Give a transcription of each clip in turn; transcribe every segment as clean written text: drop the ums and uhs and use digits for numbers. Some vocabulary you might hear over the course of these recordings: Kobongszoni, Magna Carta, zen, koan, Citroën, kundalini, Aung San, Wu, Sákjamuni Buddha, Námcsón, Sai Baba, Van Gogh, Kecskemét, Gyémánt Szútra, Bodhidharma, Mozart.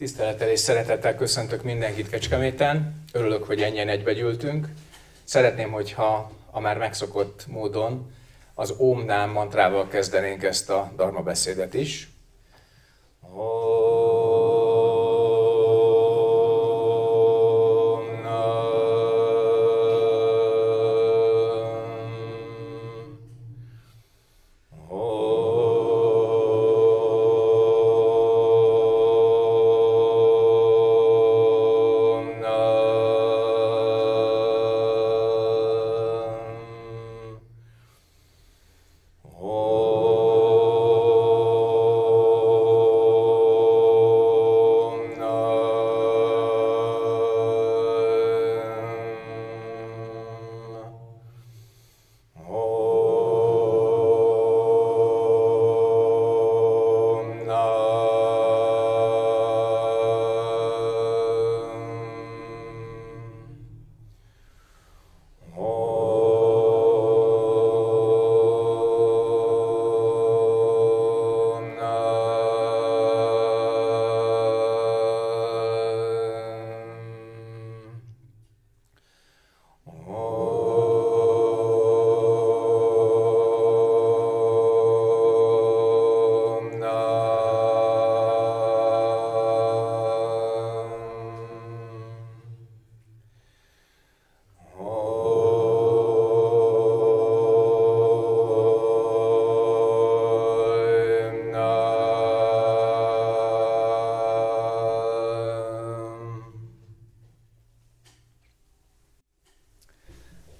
Tisztelettel és szeretettel köszöntök mindenkit Kecskeméten. Örülök, hogy ennyien egybegyűltünk. Szeretném, hogyha a már megszokott módon az Om Nám mantrával kezdenénk ezt a dharma beszédet is.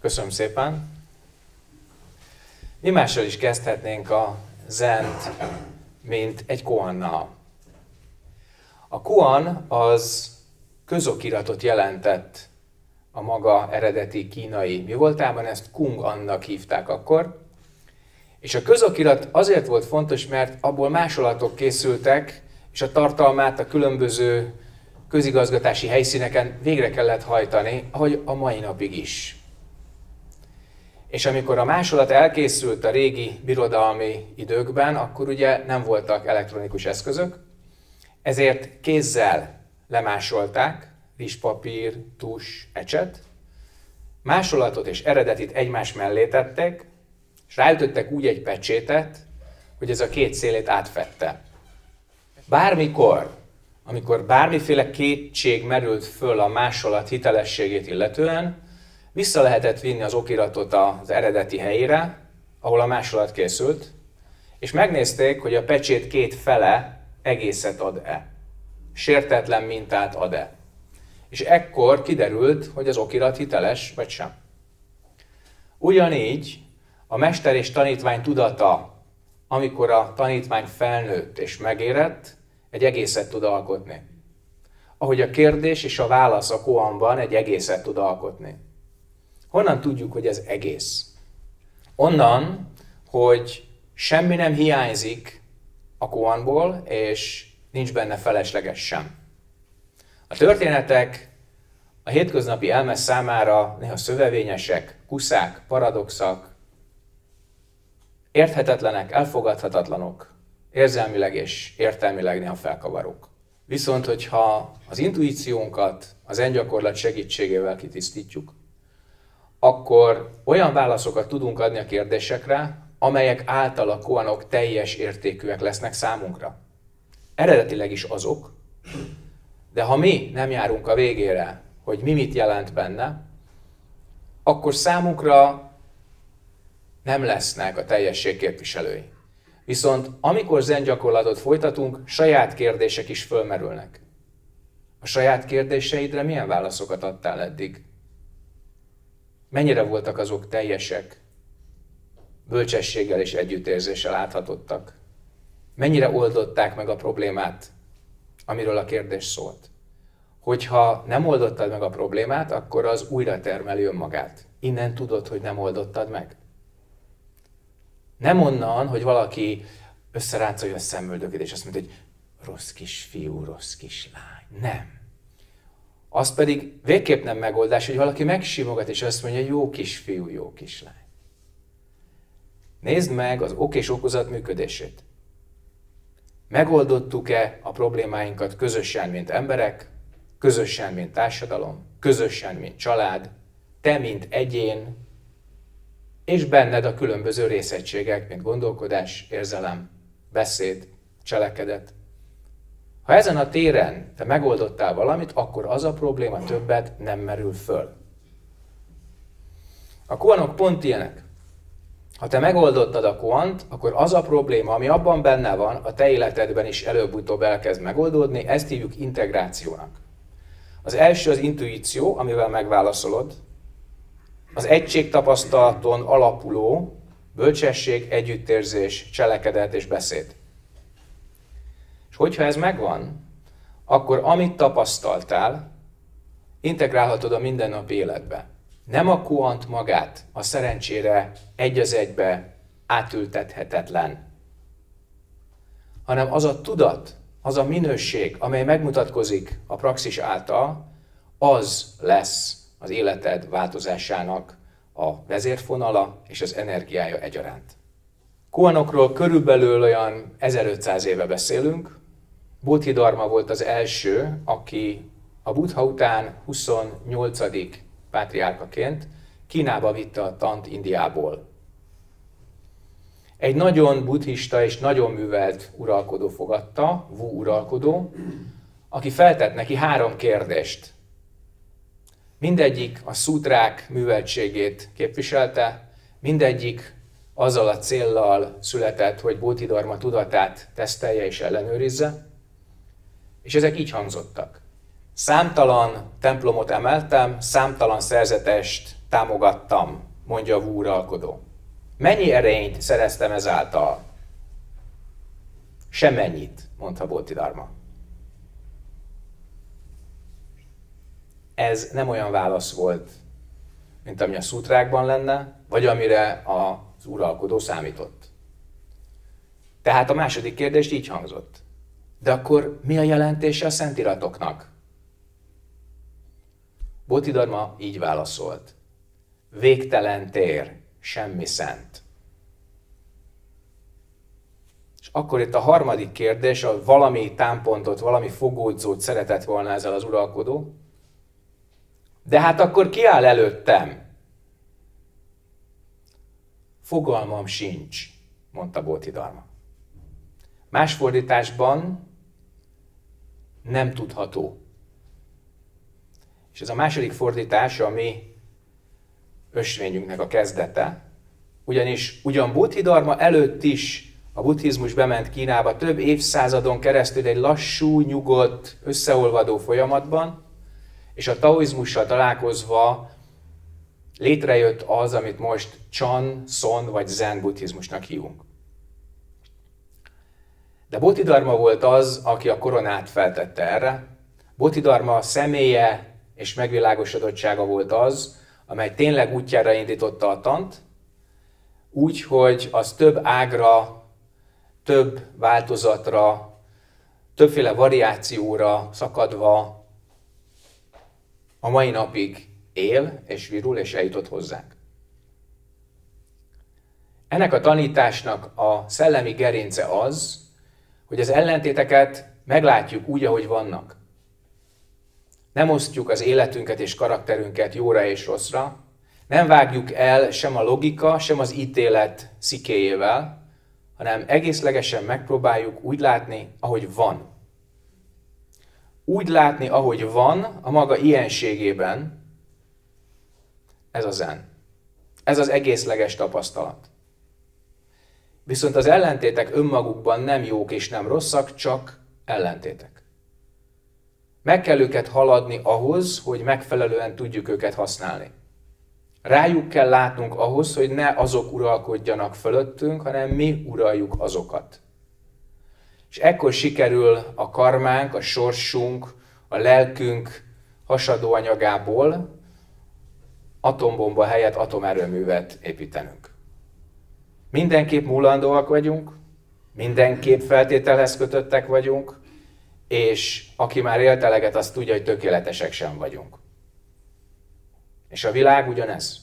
Köszönöm szépen! Imással is kezdhetnénk a zent, mint egy koannal. A koan az közokiratot jelentett a maga eredeti kínai mivoltában, ezt kung annak hívták akkor. És a közokirat azért volt fontos, mert abból másolatok készültek, és a tartalmát a különböző közigazgatási helyszíneken végre kellett hajtani, ahogy a mai napig is. És amikor a másolat elkészült a régi birodalmi időkben, akkor ugye nem voltak elektronikus eszközök, ezért kézzel lemásolták, rizspapír, tuss, ecset, másolatot és eredetit egymás mellé tettek, és ráütöttek úgy egy pecsétet, hogy ez a két szélét átfette. Bármikor, amikor bármiféle kétség merült föl a másolat hitelességét illetően, vissza lehetett vinni az okiratot az eredeti helyére, ahol a másolat készült, és megnézték, hogy a pecsét két fele egészet ad-e, sértetlen mintát ad-e. És ekkor kiderült, hogy az okirat hiteles vagy sem. Ugyanígy a mester és tanítvány tudata, amikor a tanítvány felnőtt és megérett, egy egészet tud alkotni. Ahogy a kérdés és a válasz a koanban egy egészet tud alkotni. Honnan tudjuk, hogy ez egész? Onnan, hogy semmi nem hiányzik a koanból, és nincs benne felesleges sem. A történetek a hétköznapi elme számára néha szövevényesek, kuszák, paradoxak, érthetetlenek, elfogadhatatlanok, érzelmileg és értelmileg néha felkavarók. Viszont, hogyha az intuíciónkat az zen-gyakorlat segítségével kitisztítjuk, akkor olyan válaszokat tudunk adni a kérdésekre, amelyek által a koanok teljes értékűek lesznek számunkra. Eredetileg is azok, de ha mi nem járunk a végére, hogy mi mit jelent benne, akkor számunkra nem lesznek a teljesség képviselői. Viszont amikor zen gyakorlatot folytatunk, saját kérdések is fölmerülnek. A saját kérdéseidre milyen válaszokat adtál eddig? Mennyire voltak azok teljesek, bölcsességgel és együttérzéssel áthatottak? Mennyire oldották meg a problémát, amiről a kérdés szólt? Hogyha nem oldottad meg a problémát, akkor az újra termeli önmagát. Innen tudod, hogy nem oldottad meg. Nem onnan, hogy valaki összeráncolja a szemöldökét, és azt mondja, hogy rossz kis fiú, rossz kis lány. Nem. Az pedig végképp nem megoldás, hogy valaki megsimogat és azt mondja, jó kisfiú, jó kislány. Nézd meg az ok és okozat működését. Megoldottuk-e a problémáinkat közösen, mint emberek, közösen, mint társadalom, közösen, mint család, te, mint egyén, és benned a különböző részegységek, mint gondolkodás, érzelem, beszéd, cselekedet. Ha ezen a téren te megoldottál valamit, akkor az a probléma többet nem merül föl. A koanok pont ilyenek. Ha te megoldottad a koant, akkor az a probléma, ami abban benne van, a te életedben is előbb-utóbb elkezd megoldódni, ezt hívjuk integrációnak. Az első az intuíció, amivel megválaszolod, az egységtapasztalaton alapuló bölcsesség, együttérzés, cselekedet és beszéd. És hogyha ez megvan, akkor amit tapasztaltál, integrálhatod a mindennapi életbe. Nem a koant magát, a szerencsére egy az egybe átültethetetlen, hanem az a tudat, az a minőség, amely megmutatkozik a praxis által, az lesz az életed változásának a vezérfonala és az energiája egyaránt. Koanokról körülbelül olyan 1500 éve beszélünk. Bodhidharma volt az első, aki a Buddha után 28. pátriárkaként Kínába vitte a tant Indiából. Egy nagyon buddhista és nagyon művelt uralkodó fogadta, Wu uralkodó, aki feltett neki 3 kérdést. Mindegyik a szútrák műveltségét képviselte, mindegyik azzal a céllal született, hogy Bodhidharma tudatát tesztelje és ellenőrizze, és ezek így hangzottak. Számtalan templomot emeltem, számtalan szerzetest támogattam, mondja a Wu uralkodó. Mennyi erényt szereztem ezáltal? Semennyit, mondta Bodhidharma. Ez nem olyan válasz volt, mint ami a szútrákban lenne, vagy amire az uralkodó számított. Tehát a második kérdés így hangzott. De akkor mi a jelentése a szentíratoknak? Bodhidharma így válaszolt. Végtelen tér, semmi szent. És akkor itt a harmadik kérdés, a valami támpontot, valami fogódzót szeretett volna ezzel az uralkodó. De hát akkor ki áll előttem? Fogalmam sincs, mondta Bodhidharma. Más fordításban nem tudható. És ez a második fordítás, ami ösvényünknek a kezdete, ugyanis ugyan Bodhidharma előtt is a buddhizmus bement Kínába több évszázadon keresztül egy lassú, nyugodt, összeolvadó folyamatban, és a taoizmussal találkozva létrejött az, amit most Chan, Son vagy Zen buddhizmusnak hívunk. De Bodhidharma volt az, aki a koronát feltette erre. Bodhidharma személye és megvilágosodottsága volt az, amely tényleg útjára indította a tant, úgy, hogy az több ágra, több változatra, többféle variációra szakadva a mai napig él és virul és eljutott hozzánk. Ennek a tanításnak a szellemi gerince az, hogy az ellentéteket meglátjuk úgy, ahogy vannak. Nem osztjuk az életünket és karakterünket jóra és rosszra, nem vágjuk el sem a logika, sem az ítélet szikéjével, hanem egészlegesen megpróbáljuk úgy látni, ahogy van. Úgy látni, ahogy van, a maga ilyenségében, ez a zen. Ez az egészleges tapasztalat. Viszont az ellentétek önmagukban nem jók és nem rosszak, csak ellentétek. Meg kell őket haladni ahhoz, hogy megfelelően tudjuk őket használni. Rájuk kell látnunk ahhoz, hogy ne azok uralkodjanak fölöttünk, hanem mi uraljuk azokat. És ekkor sikerül a karmánk, a sorsunk, a lelkünk hasadó anyagából atombomba helyett atomerőművet építenünk. Mindenképp múlandóak vagyunk, mindenképp feltételhez kötöttek vagyunk, és aki már élt eleget, azt tudja, hogy tökéletesek sem vagyunk. És a világ ugyanez.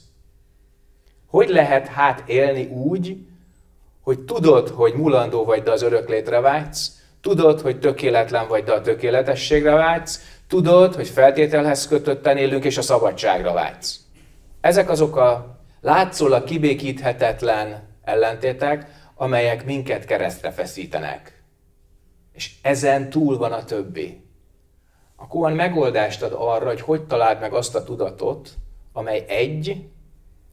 Hogy lehet hát élni úgy, hogy tudod, hogy mulandó vagy, de az örök létre vágysz, Tudod, hogy tökéletlen vagy, de a tökéletességre vágysz. Tudod, hogy feltételhez kötötten élünk, és a szabadságra vágysz. Ezek azok a látszólag kibékíthetetlen ellentétek, amelyek minket keresztre feszítenek. És ezen túl van a többi. A koan megoldást ad arra, hogy hogy találd meg azt a tudatot, amely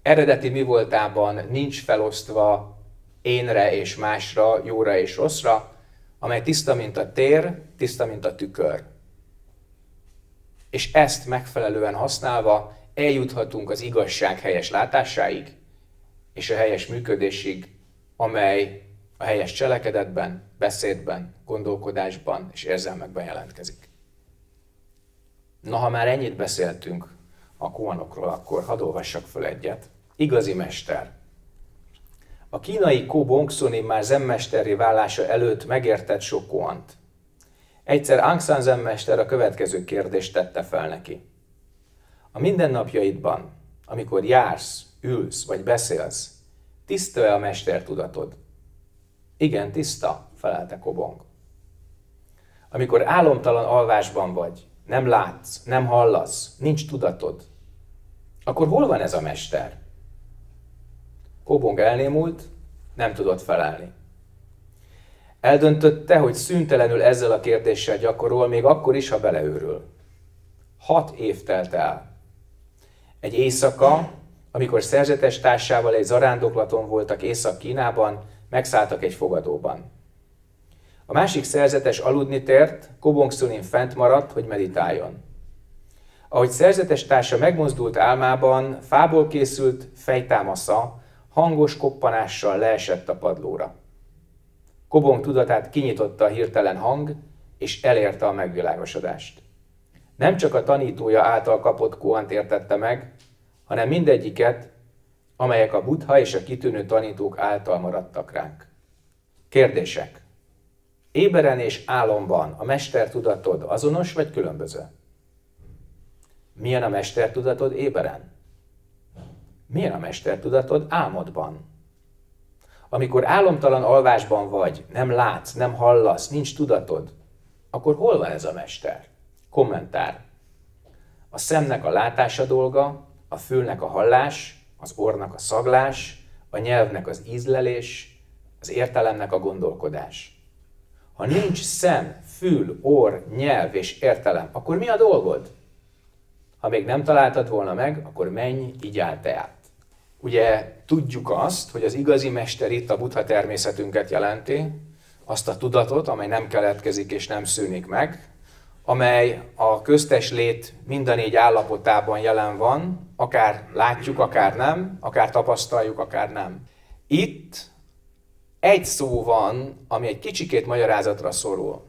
eredeti mi voltában nincs felosztva énre és másra, jóra és rosszra, amely tiszta, mint a tér, tiszta, mint a tükör. És ezt megfelelően használva eljuthatunk az igazság helyes látásáig, és a helyes működésig, amely a helyes cselekedetben, beszédben, gondolkodásban és érzelmekben jelentkezik. Na, ha már ennyit beszéltünk a koanokról, akkor hadd olvassak föl egyet. Igazi mester. A kínai Kobongszoni már zenmesterré válása előtt megértett sok koant. Egyszer Aung San zenmester a következő kérdést tette fel neki. A mindennapjaidban, amikor jársz, ülsz vagy beszélsz, tiszta-e a mestertudatod? Igen, tiszta, felelte Kobong. Amikor álomtalan alvásban vagy, nem látsz, nem hallasz, nincs tudatod, akkor hol van ez a mester? Kobong elnémult, nem tudott felelni. Eldöntötte, hogy szüntelenül ezzel a kérdéssel gyakorol, még akkor is, ha beleőrül. 6 év telt el. Egy éjszaka, amikor szerzetes társával egy zarándoklaton voltak Észak-Kínában, megszálltak egy fogadóban. A másik szerzetes aludni tért, Kobongszulin fent maradt, hogy meditáljon. Ahogy szerzetes társa megmozdult álmában, fából készült fejtámasza hangos koppanással leesett a padlóra. Kobong tudatát kinyitotta a hirtelen hang, és elérte a megvilágosodást. Nem csak a tanítója által kapott koant értette meg, hanem mindegyiket, amelyek a Buddha és a kitűnő tanítók által maradtak ránk. Kérdések. Éberen és álomban a mestertudatod azonos vagy különböző? Milyen a mestertudatod éberen? Milyen a mestertudatod álmodban? Amikor álomtalan alvásban vagy, nem látsz, nem hallasz, nincs tudatod, akkor hol van ez a mester? Kommentár. A szemnek a látása dolga, a fülnek a hallás, az orrnak a szaglás, a nyelvnek az ízlelés, az értelemnek a gondolkodás. Ha nincs szem, fül, orr, nyelv és értelem, akkor mi a dolgod? Ha még nem találtad volna meg, akkor menj, így áll teát. Ugye tudjuk azt, hogy az igazi mester itt a Buddha természetünket jelenti, azt a tudatot, amely nem keletkezik és nem szűnik meg, amely a köztes lét mind a 4 állapotában jelen van, akár látjuk, akár nem, akár tapasztaljuk, akár nem. Itt egy szó van, ami egy kicsikét magyarázatra szorul.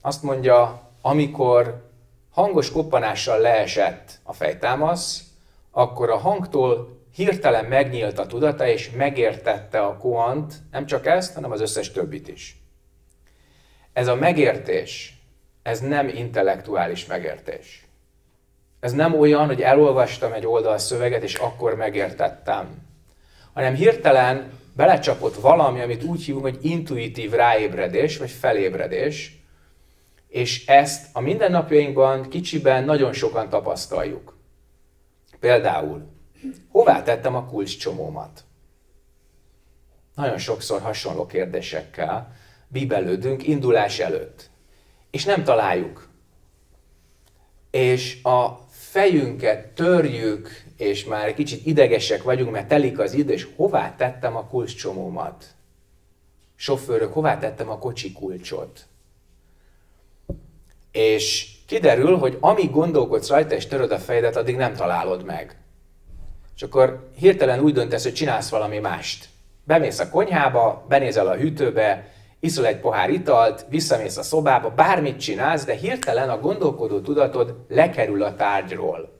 Azt mondja, amikor hangos koppanással leesett a fejtámasz, akkor a hangtól hirtelen megnyílt a tudata, és megértette a koant, nem csak ezt, hanem az összes többit is. Ez a megértés, ez nem intellektuális megértés. Ez nem olyan, hogy elolvastam egy oldalszöveget, és akkor megértettem, hanem hirtelen belecsapott valami, amit úgy hívunk, hogy intuitív ráébredés, vagy felébredés, és ezt a mindennapjainkban kicsiben nagyon sokan tapasztaljuk. Például, hová tettem a kulcscsomómat? Nagyon sokszor hasonló kérdésekkel bíbelődünk indulás előtt, és nem találjuk. És a fejünket törjük, és már egy kicsit idegesek vagyunk, mert telik az idő, és hová tettem a kulcscsomómat? Sofőrök, hová tettem a kocsi kulcsot? És kiderül, hogy amíg gondolkodsz rajta, és töröd a fejedet, addig nem találod meg. És akkor hirtelen úgy döntesz, hogy csinálsz valami mást. Bemész a konyhába, benézel a hűtőbe, iszol egy pohár italt, visszamész a szobába, bármit csinálsz, de hirtelen a gondolkodó tudatod lekerül a tárgyról.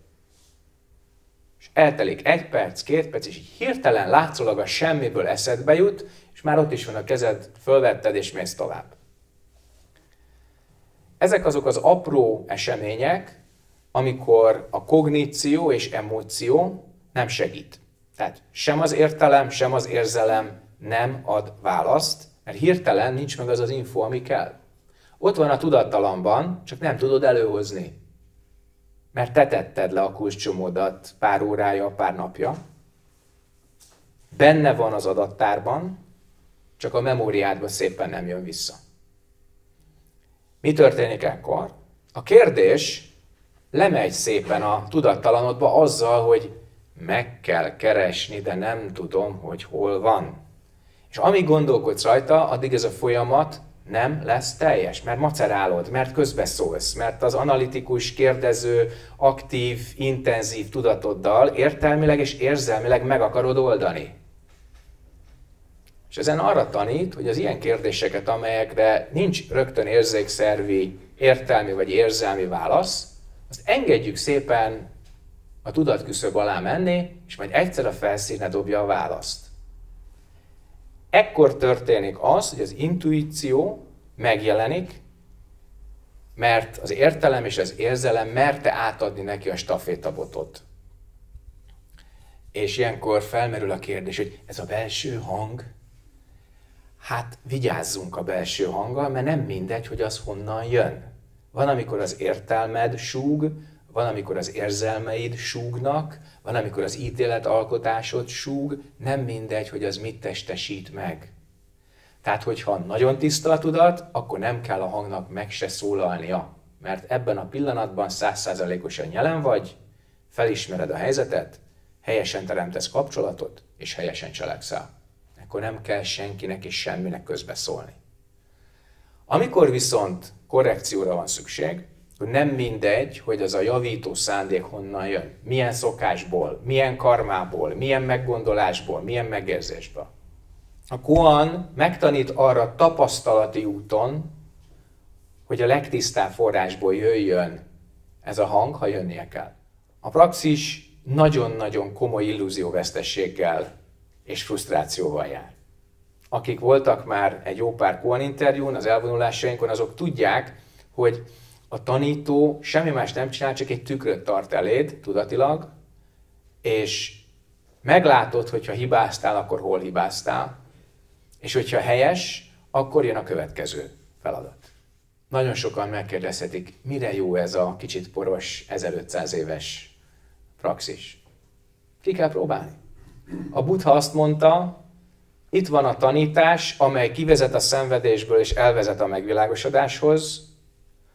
És eltelik 1 perc, 2 perc, és hirtelen látszólag a semmiből eszedbe jut, és már ott is van a kezed, fölvetted és mész tovább. Ezek azok az apró események, amikor a kogníció és emóció nem segít. Tehát sem az értelem, sem az érzelem nem ad választ, mert hirtelen nincs meg az az info, ami kell. Ott van a tudattalamban, csak nem tudod előhozni. Mert te tetted le a kulcscsomódat pár órája, pár napja. Benne van az adattárban, csak a memóriádba szépen nem jön vissza. Mi történik ekkor? A kérdés lemegy szépen a tudattalanodba azzal, hogy meg kell keresni, de nem tudom, hogy hol van. És amíg gondolkodsz rajta, addig ez a folyamat nem lesz teljes, mert macerálod, mert közbeszólsz, mert az analitikus, kérdező, aktív, intenzív tudatoddal értelmileg és érzelmileg meg akarod oldani. És ezen arra tanít, hogy az ilyen kérdéseket, amelyekre nincs rögtön érzékszervi, értelmi vagy érzelmi válasz, azt engedjük szépen a tudatküszöb alá menni, és majd egyszer a felszínre dobja a választ. Ekkor történik az, hogy az intuíció megjelenik, mert az értelem és az érzelem merte átadni neki a stafétabotot. És ilyenkor felmerül a kérdés, hogy ez a belső hang, hát vigyázzunk a belső hanggal, mert nem mindegy, hogy az honnan jön. Van, amikor az értelmed súg, van, amikor az érzelmeid súgnak, van, amikor az ítéletalkotásod súg, nem mindegy, hogy az mit testesít meg. Tehát, hogyha nagyon tiszta a tudat, akkor nem kell a hangnak meg se szólalnia, mert ebben a pillanatban 100%-osan jelen vagy, felismered a helyzetet, helyesen teremtesz kapcsolatot, és helyesen cselekszel. Akkor nem kell senkinek és semminek közbeszólni. Amikor viszont korrekcióra van szükség, hogy nem mindegy, hogy az a javító szándék honnan jön. Milyen szokásból, milyen karmából, milyen meggondolásból, milyen megérzésből. A koan megtanít arra tapasztalati úton, hogy a legtisztább forrásból jöjjön ez a hang, ha jönnie kell. A praxis nagyon-nagyon komoly illúzióvesztességgel és frusztrációval jár. Akik voltak már egy jó pár koan interjún, az elvonulásainkon, azok tudják, hogy a tanító semmi más nem csinál, csak egy tükröt tart eléd tudatilag, és meglátod, hogyha hibáztál, akkor hol hibáztál, és hogyha helyes, akkor jön a következő feladat. Nagyon sokan megkérdezhetik, mire jó ez a kicsit poros 1500 éves praxis. Ki kell próbálni. A Buddha azt mondta, itt van a tanítás, amely kivezet a szenvedésből és elvezet a megvilágosodáshoz.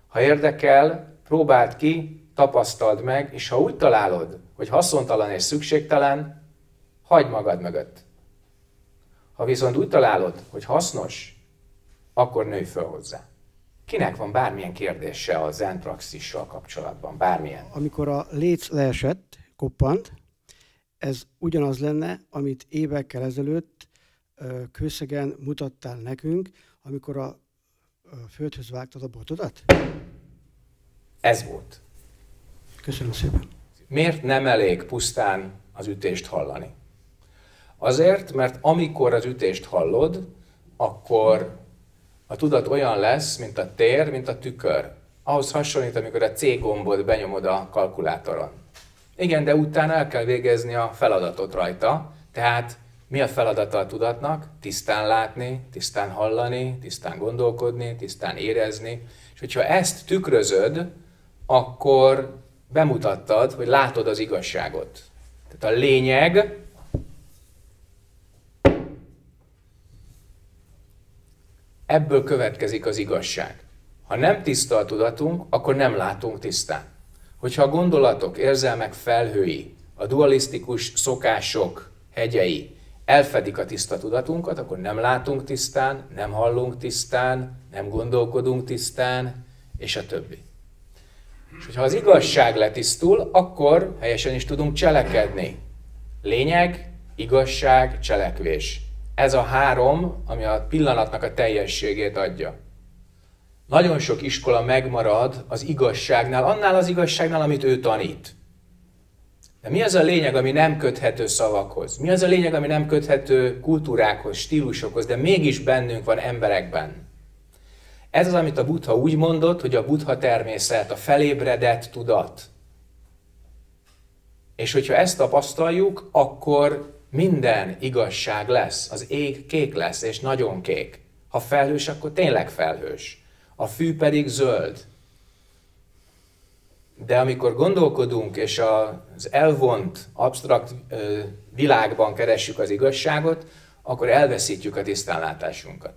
Ha érdekel, próbáld ki, tapasztald meg, és ha úgy találod, hogy haszontalan és szükségtelen, hagyd magad mögött. Ha viszont úgy találod, hogy hasznos, akkor nőj föl hozzá. Kinek van bármilyen kérdése a zen praxissal kapcsolatban? Bármilyen. Amikor a léc leesett, koppant, ez ugyanaz lenne, amit évekkel ezelőtt Kőszegen mutattál nekünk, amikor a földhöz vágtad a botodat? Ez volt. Köszönöm szépen. Miért nem elég pusztán az ütést hallani? Azért, mert amikor az ütést hallod, akkor a tudat olyan lesz, mint a tér, mint a tükör. Ahhoz hasonlít, amikor a C gombot benyomod a kalkulátoron. Igen, de utána el kell végezni a feladatot rajta, tehát mi a feladata a tudatnak? Tisztán látni, tisztán hallani, tisztán gondolkodni, tisztán érezni. És hogyha ezt tükrözöd, akkor bemutattad, hogy látod az igazságot. Tehát a lényeg ebből következik az igazság. Ha nem tiszta a tudatunk, akkor nem látunk tisztán. Hogyha a gondolatok, érzelmek felhői, a dualisztikus szokások hegyei elfedik a tiszta tudatunkat, akkor nem látunk tisztán, nem hallunk tisztán, nem gondolkodunk tisztán, és a többi. És hogyha az igazság letisztul, akkor helyesen is tudunk cselekedni. Lényeg, igazság, cselekvés. Ez a három, ami a pillanatnak a teljességét adja. Nagyon sok iskola megmarad az igazságnál, annál az igazságnál, amit ő tanít. De mi az a lényeg, ami nem köthető szavakhoz? Mi az a lényeg, ami nem köthető kultúrákhoz, stílusokhoz, de mégis bennünk van emberekben? Ez az, amit a Buddha úgy mondott, hogy a Buddha természet, a felébredett tudat. És hogyha ezt tapasztaljuk, akkor minden igazság lesz. Az ég kék lesz, és nagyon kék. Ha felhős, akkor tényleg felhős. a fű pedig zöld. De amikor gondolkodunk, és az elvont, absztrakt világban keressük az igazságot, akkor elveszítjük a tisztánlátásunkat.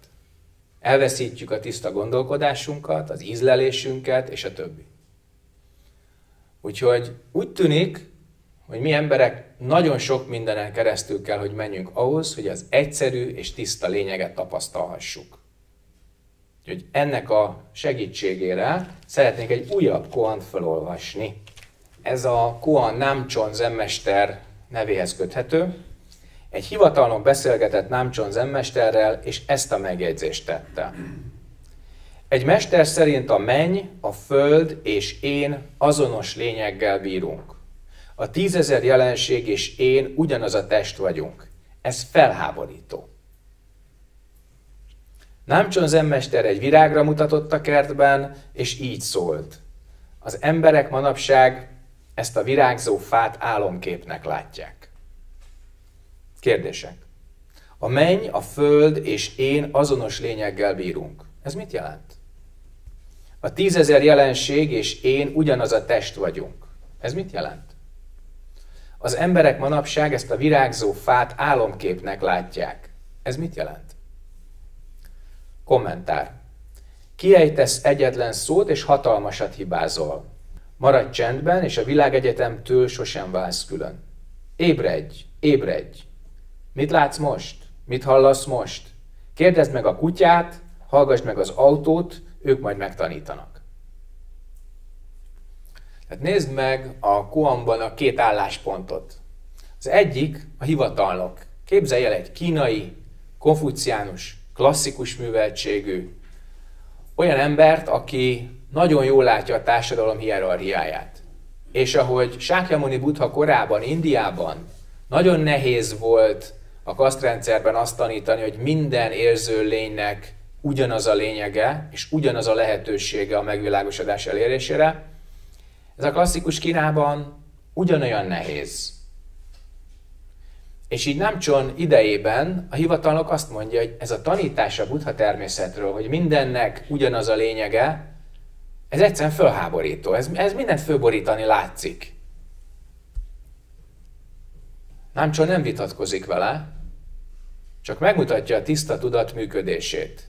Elveszítjük a tiszta gondolkodásunkat, az ízlelésünket, és a többi. Úgyhogy úgy tűnik, hogy mi emberek nagyon sok mindenen keresztül kell, hogy menjünk ahhoz, hogy az egyszerű és tiszta lényeget tapasztalhassuk. Úgyhogy ennek a segítségére szeretnék egy újabb koant felolvasni. Ez a koan Námcsón zenmester nevéhez köthető. Egy hivatalnok beszélgetett Námcsón zenmesterrel, és ezt a megjegyzést tette. Egy mester szerint a menny, a föld és én azonos lényeggel bírunk. A 10.000 jelenség és én ugyanaz a test vagyunk. Ez felháborító. Námcsón zenmester egy virágra mutatott a kertben, és így szólt. Az emberek manapság ezt a virágzó fát álomképnek látják. Kérdések. A menny, a föld és én azonos lényeggel bírunk. Ez mit jelent? A 10.000 jelenség és én ugyanaz a test vagyunk. Ez mit jelent? Az emberek manapság ezt a virágzó fát álomképnek látják. Ez mit jelent? Kommentár. Kiejtesz egyetlen szót, és hatalmasat hibázol. Maradj csendben, és a világegyetemtől sosem válsz külön. Ébredj, ébredj! Mit látsz most? Mit hallasz most? Kérdezd meg a kutyát, hallgass meg az autót, ők majd megtanítanak. Tehát nézd meg a koanban a két álláspontot. Az egyik a hivatalnok. Képzelj el egy kínai, konfuciánus, klasszikus műveltségű, olyan embert, aki nagyon jól látja a társadalom hierarchiáját. És ahogy Sákjamuni Buddha korában, Indiában nagyon nehéz volt a kasztrendszerben azt tanítani, hogy minden érző lénynek ugyanaz a lényege, és ugyanaz a lehetősége a megvilágosodás elérésére, ez a klasszikus Kínában ugyanolyan nehéz. És így Námcsón idejében a hivatalnok azt mondja, hogy ez a tanítás a Buddha természetről, hogy mindennek ugyanaz a lényege, ez egyszerűen fölháborító, ez mindent fölborítani látszik. Námcsón nem vitatkozik vele, csak megmutatja a tiszta tudat működését.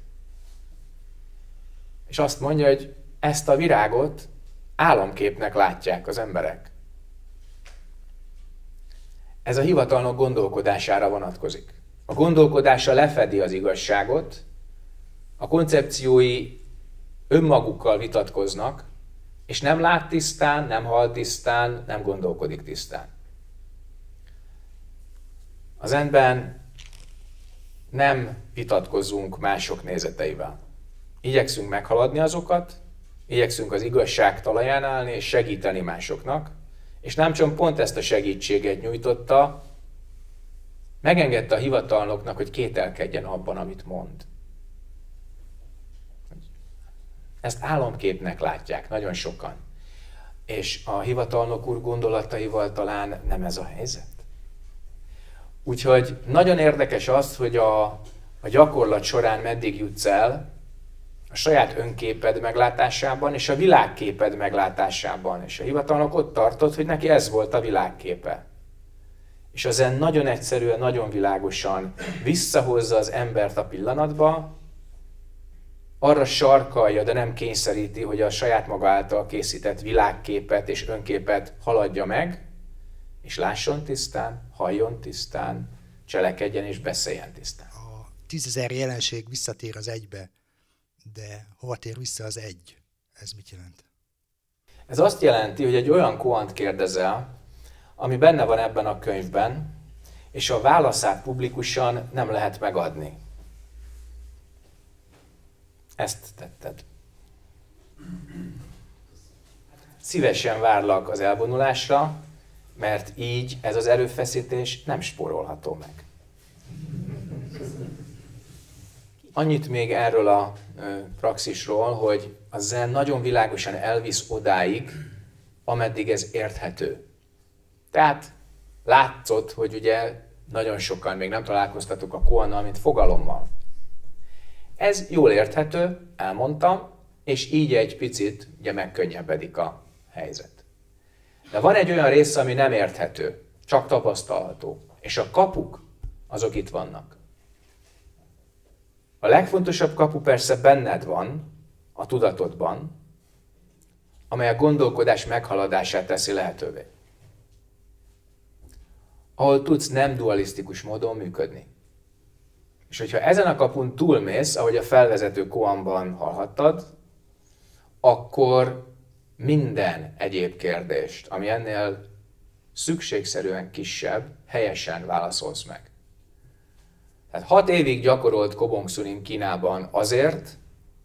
És azt mondja, hogy ezt a virágot álomképnek látják az emberek. Ez a hivatalnok gondolkodására vonatkozik. A gondolkodása lefedi az igazságot, a koncepciói önmagukkal vitatkoznak, és nem lát tisztán, nem hall tisztán, nem gondolkodik tisztán. A zenben nem vitatkozunk mások nézeteivel. Igyekszünk meghaladni azokat, igyekszünk az igazság talaján állni és segíteni másoknak, és Námcsón pont ezt a segítséget nyújtotta, megengedte a hivatalnoknak, hogy kételkedjen abban, amit mond. Ezt álomképnek látják nagyon sokan, és a hivatalnok úr gondolataival talán nem ez a helyzet. Úgyhogy nagyon érdekes az, hogy a gyakorlat során meddig jutsz el, a saját önképed meglátásában, és a világképed meglátásában. És a hivatalnok ott tartott, hogy neki ez volt a világképe. És az zen nagyon egyszerűen, nagyon világosan visszahozza az embert a pillanatba, arra sarkalja, de nem kényszeríti, hogy a saját maga által készített világképet és önképet haladja meg, és lásson tisztán, halljon tisztán, cselekedjen és beszéljen tisztán. A 10.000 jelenség visszatér az egybe. De hova tér vissza az egy? Ez mit jelent? Ez azt jelenti, hogy egy olyan koant kérdezel, ami benne van ebben a könyvben, és a válaszát publikusan nem lehet megadni. Ezt tetted. Szívesen várlak az elvonulásra, mert így ez az erőfeszítés nem spórolható meg. Annyit még erről a praxisról, hogy a zen nagyon világosan elvisz odáig, ameddig ez érthető. Tehát látszott, hogy ugye nagyon sokan még nem találkoztatok a koannal, mint fogalommal. Ez jól érthető, elmondtam, és így egy picit ugye megkönnyebbedik a helyzet. De van egy olyan része, ami nem érthető, csak tapasztalható. És a kapuk, azok itt vannak. A legfontosabb kapu persze benned van, a tudatodban, amely a gondolkodás meghaladását teszi lehetővé. Ahol tudsz nem dualisztikus módon működni. És hogyha ezen a kapun túlmész, ahogy a felvezető koanban hallhattad, akkor minden egyéb kérdést, ami ennél szükségszerűen kisebb, helyesen válaszolsz meg. Tehát 6 évig gyakorolt Kobongszönin Kínában azért,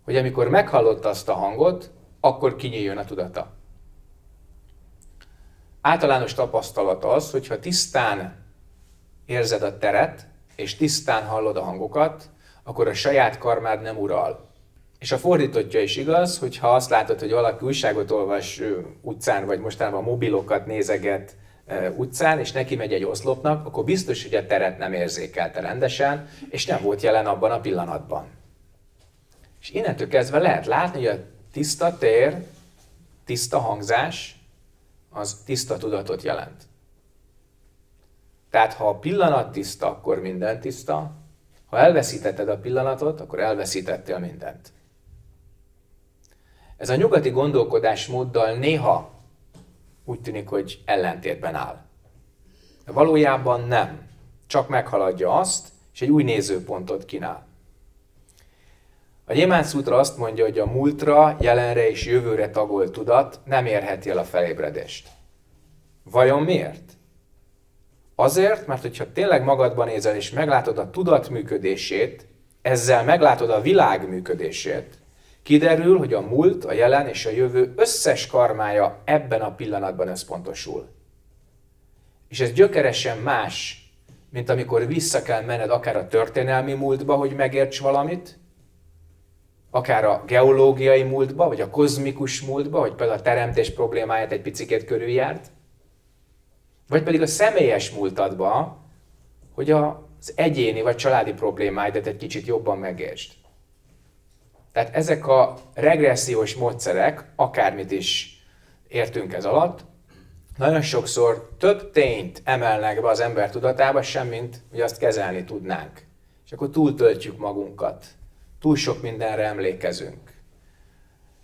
hogy amikor meghallotta azt a hangot, akkor kinyíljon a tudata. Általános tapasztalat az, hogyha tisztán érzed a teret, és tisztán hallod a hangokat, akkor a saját karmád nem ural. És a fordítottja is igaz, hogyha azt látod, hogy valaki újságot olvas utcán, vagy mostanában mobilokat nézeget utcán, és neki megy egy oszlopnak, akkor biztos, hogy a teret nem érzékelte rendesen, és nem volt jelen abban a pillanatban. És innentől kezdve lehet látni, hogy a tiszta tér, tiszta hangzás, az tiszta tudatot jelent. Tehát ha a pillanat tiszta, akkor minden tiszta, ha elveszítetted a pillanatot, akkor elveszítettél mindent. Ez a nyugati gondolkodásmóddal néha úgy tűnik, hogy ellentétben áll. De valójában nem. Csak meghaladja azt, és egy új nézőpontot kínál. A Gyémánt Szútra azt mondja, hogy a múltra, jelenre és jövőre tagolt tudat nem érheti el a felébredést. Vajon miért? Azért, mert hogyha tényleg magadban nézel és meglátod a tudat működését, ezzel meglátod a világ működését, kiderül, hogy a múlt, a jelen és a jövő összes karmája ebben a pillanatban összpontosul. És ez gyökeresen más, mint amikor vissza kell menned akár a történelmi múltba, hogy megérts valamit, akár a geológiai múltba, vagy a kozmikus múltba, hogy például a teremtés problémáját egy picikét körüljárt, vagy pedig a személyes múltadba, hogy az egyéni vagy családi problémáidat egy kicsit jobban megértsd. Tehát ezek a regressziós módszerek, akármit is értünk ez alatt, nagyon sokszor több tényt emelnek be az ember tudatába, semmint, hogy azt kezelni tudnánk. És akkor túltöltjük magunkat, túl sok mindenre emlékezünk.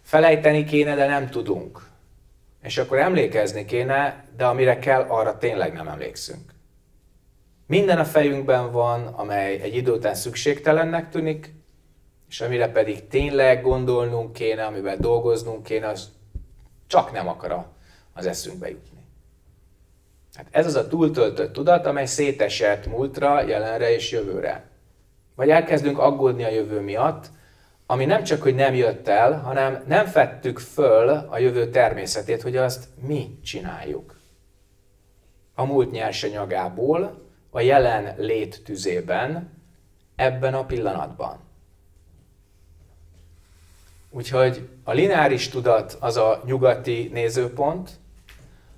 Felejteni kéne, de nem tudunk. És akkor emlékezni kéne, de amire kell, arra tényleg nem emlékszünk. Minden a fejünkben van, amely egy idő után szükségtelennek tűnik, és amire pedig tényleg gondolnunk kéne, amivel dolgoznunk kéne, az csak nem akar az eszünkbe jutni. Hát ez az a túltöltött tudat, amely szétesett múltra, jelenre és jövőre. Vagy elkezdünk aggódni a jövő miatt, ami nem csak, hogy nem jött el, hanem nem vettük föl a jövő természetét, hogy azt mi csináljuk. A múlt nyersanyagából, a jelen lét tüzében, ebben a pillanatban. Úgyhogy a lineáris tudat az a nyugati nézőpont,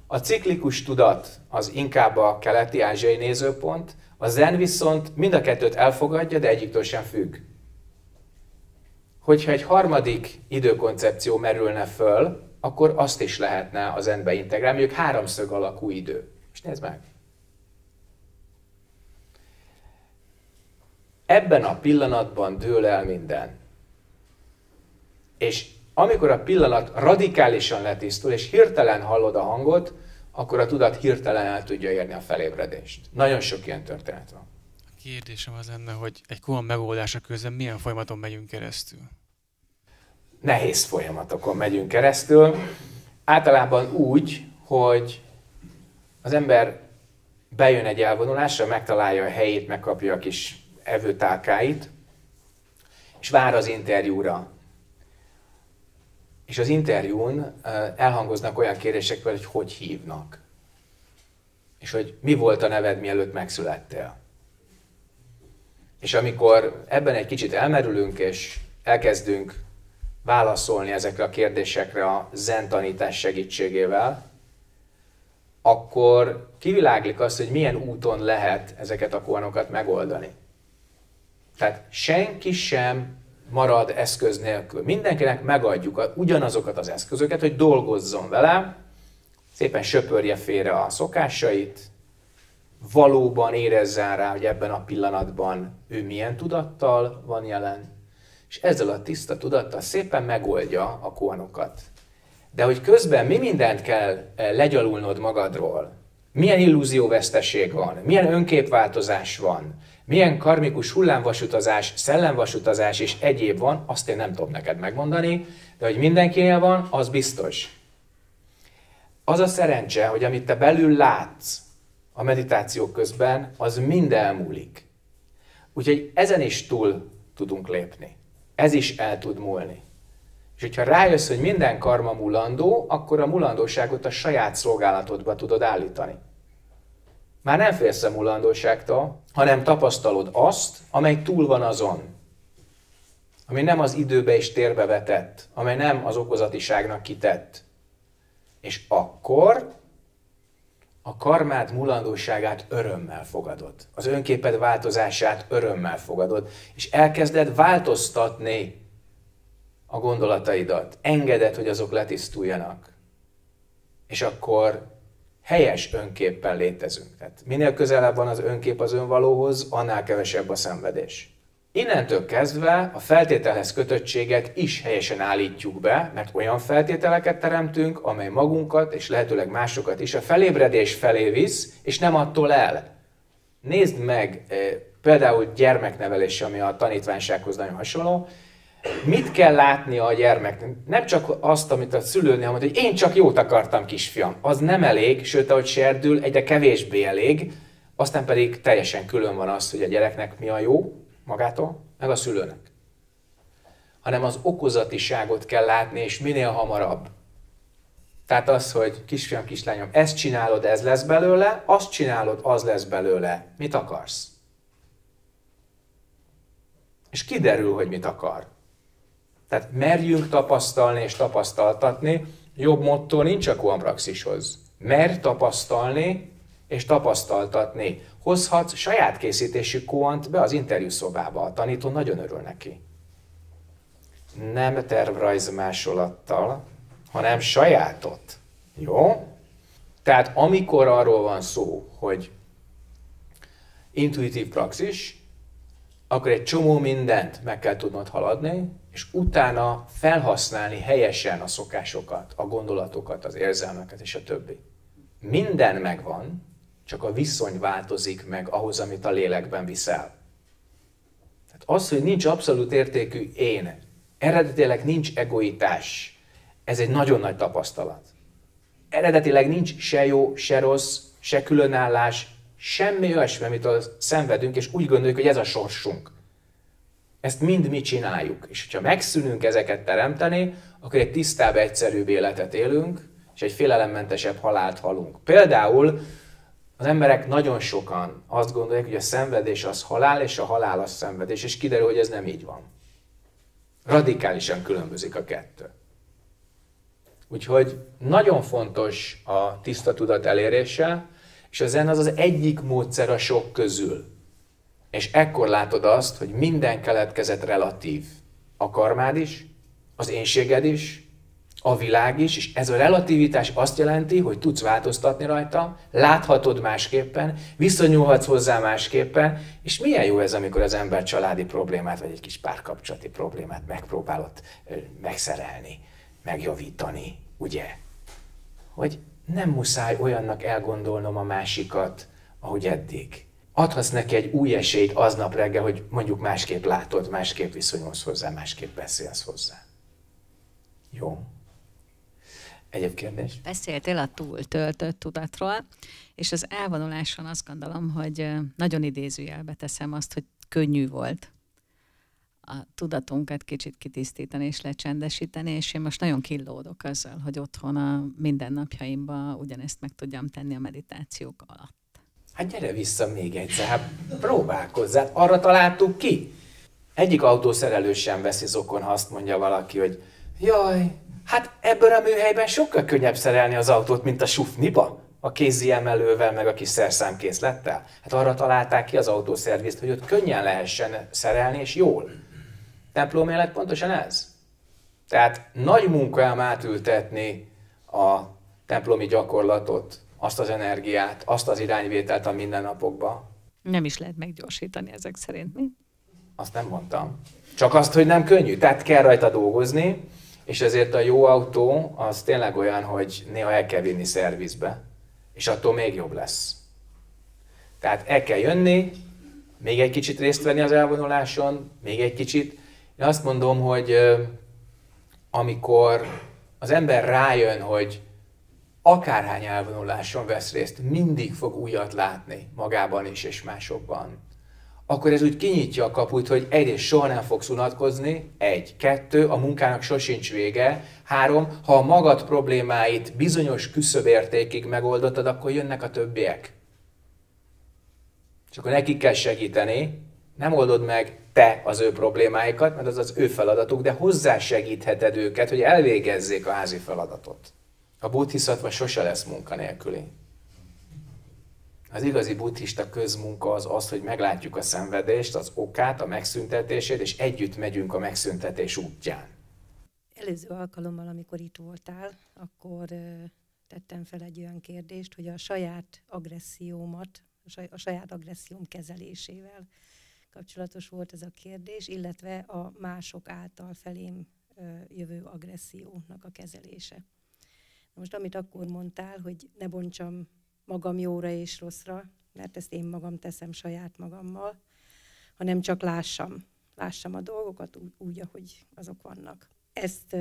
a ciklikus tudat az inkább a keleti-ázsiai nézőpont, a zen viszont mind a kettőt elfogadja, de egyiktől sem függ. Hogyha egy harmadik időkoncepció merülne föl, akkor azt is lehetne az zenbe integrálni, mondjuk 3 szög alakú idő. És nézd meg! Ebben a pillanatban dől el minden. És amikor a pillanat radikálisan letisztul, és hirtelen hallod a hangot, akkor a tudat hirtelen el tudja érni a felébredést. Nagyon sok ilyen történet van. Kérdésem az lenne, hogy egy koan megoldása közben milyen folyamaton megyünk keresztül? Nehéz folyamatokon megyünk keresztül. Általában úgy, hogy az ember bejön egy elvonulásra, megtalálja a helyét, megkapja a kis evőtálkáit, és vár az interjúra. És az interjún elhangoznak olyan kérdések, hogy hogy hívnak. És hogy mi volt a neved, mielőtt megszülettél. És amikor ebben egy kicsit elmerülünk, és elkezdünk válaszolni ezekre a kérdésekre a zen tanítás segítségével, akkor kiviláglik azt, hogy milyen úton lehet ezeket a koanokat megoldani. Tehát senki sem marad eszköz nélkül. Mindenkinek megadjuk ugyanazokat az eszközöket, hogy dolgozzon vele, szépen söpörje félre a szokásait, valóban érezzen rá, hogy ebben a pillanatban ő milyen tudattal van jelen, és ezzel a tiszta tudattal szépen megoldja a koanokat. De hogy közben mi mindent kell legyalulnod magadról, milyen illúzióveszteség van, milyen önképváltozás van, milyen karmikus hullámvasutazás, szellemvasutazás és egyéb van, azt én nem tudom neked megmondani, de hogy mindenkinél van, az biztos. Az a szerencse, hogy amit te belül látsz a meditáció közben, az mind elmúlik. Úgyhogy ezen is túl tudunk lépni. Ez is el tud múlni. És hogyha rájössz, hogy minden karma mulandó, akkor a mulandóságot a saját szolgálatodba tudod állítani. Már nem félsz a mulandóságtól, hanem tapasztalod azt, amely túl van azon. Ami nem az időbe és térbe vetett, amely nem az okozatiságnak kitett. És akkor a karmád mulandóságát örömmel fogadod. Az önképed változását örömmel fogadod. És elkezded változtatni a gondolataidat. Engeded, hogy azok letisztuljanak. És akkor helyes önképpen létezünk. Tehát minél közelebb van az önkép az önvalóhoz, annál kevesebb a szenvedés. Innentől kezdve a feltételhez kötöttséget is helyesen állítjuk be, mert olyan feltételeket teremtünk, amely magunkat és lehetőleg másokat is a felébredés felé visz, és nem attól el. Nézd meg például gyermeknevelés, ami a tanítványsághoz nagyon hasonló. Mit kell látnia a gyermeknek? Nem csak azt, amit a szülőnél mondta, hogy én csak jót akartam, kisfiam. Az nem elég, sőt, ahogy serdül, egyre kevésbé elég. Aztán pedig teljesen külön van az, hogy a gyereknek mi a jó magától, meg a szülőnek. Hanem az okozatiságot kell látni, és minél hamarabb. Tehát az, hogy kisfiam, kislányom, ezt csinálod, ez lesz belőle, azt csinálod, az lesz belőle. Mit akarsz? És kiderül, hogy mit akar. Tehát merjünk tapasztalni és tapasztaltatni, jobb motto nincs a koanpraxishoz. Merj tapasztalni és tapasztaltatni. Hozhatsz saját készítésű koant be az interjúszobába, a tanító nagyon örül neki. Nem tervrajzmásolattal, hanem sajátot. Jó? Tehát amikor arról van szó, hogy intuitív praxis, akkor egy csomó mindent meg kell tudnod haladni, és utána felhasználni helyesen a szokásokat, a gondolatokat, az érzelmeket és a többi. Minden megvan, csak a viszony változik meg ahhoz, amit a lélekben viszel. Tehát az, hogy nincs abszolút értékű én, eredetileg nincs egoitás, ez egy nagyon nagy tapasztalat. Eredetileg nincs se jó, se rossz, se különállás, semmi olyasmi, amit szenvedünk, és úgy gondoljuk, hogy ez a sorsunk. Ezt mind mi csináljuk, és ha megszűnünk ezeket teremteni, akkor egy tisztább, egyszerűbb életet élünk, és egy félelemmentesebb halált halunk. Például az emberek nagyon sokan azt gondolják, hogy a szenvedés az halál, és a halál az szenvedés, és kiderül, hogy ez nem így van. Radikálisan különbözik a kettő. Úgyhogy nagyon fontos a tiszta tudat elérése, és a zen az az egyik módszer a sok közül. És ekkor látod azt, hogy minden keletkezett relatív. A karmád is, az énséged is, a világ is, és ez a relativitás azt jelenti, hogy tudsz változtatni rajta, láthatod másképpen, viszonyulhatsz hozzá másképpen, és milyen jó ez, amikor az ember családi problémát, vagy egy kis párkapcsolati problémát megpróbálod megszerelni, megjavítani, ugye? Hogy nem muszáj olyannak elgondolnom a másikat, ahogy eddig. Adhatsz neki egy új esélyt aznap reggel, hogy mondjuk másképp látod, másképp viszonyulsz hozzá, másképp beszélsz hozzá. Jó. Egyéb kérdés? Beszéltél a túltöltött tudatról, és az elvonuláson azt gondolom, hogy nagyon idézőjelbe teszem azt, hogy könnyű volt a tudatunkat kicsit kitisztítani és lecsendesíteni, és én most nagyon kínlódok azzal, hogy otthon a mindennapjaimban ugyanezt meg tudjam tenni a meditációk alatt. Hát gyere vissza még egyszer, hát próbálkozzál, arra találtuk ki. Egyik autószerelő sem veszi zokon, ha azt mondja valaki, hogy jaj, hát ebből a műhelyben sokkal könnyebb szerelni az autót, mint a sufniba, a kézi emelővel, meg a kis szerszámkészlettel. Hát arra találták ki az autószervizt, hogy ott könnyen lehessen szerelni, és jól. templomélek pontosan ez. Tehát nagy munkám átültetni a templomi gyakorlatot, azt az energiát, azt az irányvételt a mindennapokba. Nem is lehet meggyorsítani ezek szerint, mi? Azt nem mondtam. Csak azt, hogy nem könnyű. Tehát kell rajta dolgozni, és ezért a jó autó az tényleg olyan, hogy néha el kell vinni szervizbe, és attól még jobb lesz. Tehát el kell jönni, még egy kicsit részt venni az elvonuláson, még egy kicsit. Én azt mondom, hogy amikor az ember rájön, hogy akárhány elvonuláson vesz részt, mindig fog újat látni magában is és másokban, akkor ez úgy kinyitja a kaput, hogy egyrészt soha nem fogsz unatkozni, 1, 2, a munkának sosincs vége, 3, ha a magad problémáit bizonyos küszöbértékig megoldottad, akkor jönnek a többiek. És akkor nekik kell segíteni, nem oldod meg te az ő problémáikat, mert az az ő feladatuk, de hozzásegítheted őket, hogy elvégezzék a házi feladatot. A buddhiszatva sose lesz munkanélküli. Az igazi buddhista közmunka az az, hogy meglátjuk a szenvedést, az okát, a megszüntetését, és együtt megyünk a megszüntetés útján. Előző alkalommal, amikor itt voltál, akkor tettem fel egy olyan kérdést, hogy a saját agresszióm kezelésével kapcsolatos volt ez a kérdés, illetve a mások által felém jövő agressziónak a kezelése. Most amit akkor mondtál, hogy ne bontsam magam jóra és rosszra, mert ezt én magam teszem saját magammal, hanem csak lássam a dolgokat úgy, ahogy azok vannak. Ezt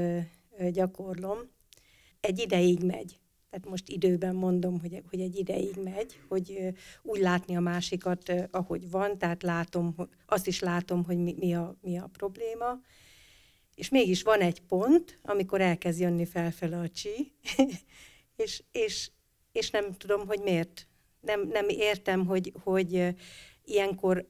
gyakorlom. Egy ideig megy. Tehát most időben mondom, hogy egy ideig megy, hogy úgy látni a másikat, ahogy van, tehát azt is látom, hogy mi a probléma. És mégis van egy pont, amikor elkezd jönni felfele a csí, és nem tudom, hogy miért. Nem értem, hogy ilyenkor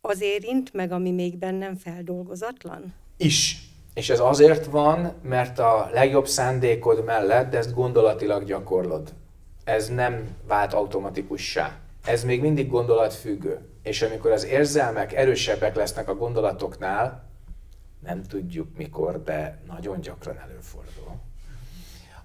az érint meg, ami még bennem feldolgozatlan? Is. És ez azért van, mert a legjobb szándékod mellett ezt gondolatilag gyakorlod. Ez nem vált automatikussá. Ez még mindig gondolatfüggő. És amikor az érzelmek erősebbek lesznek a gondolatoknál, nem tudjuk mikor, de nagyon gyakran előfordul.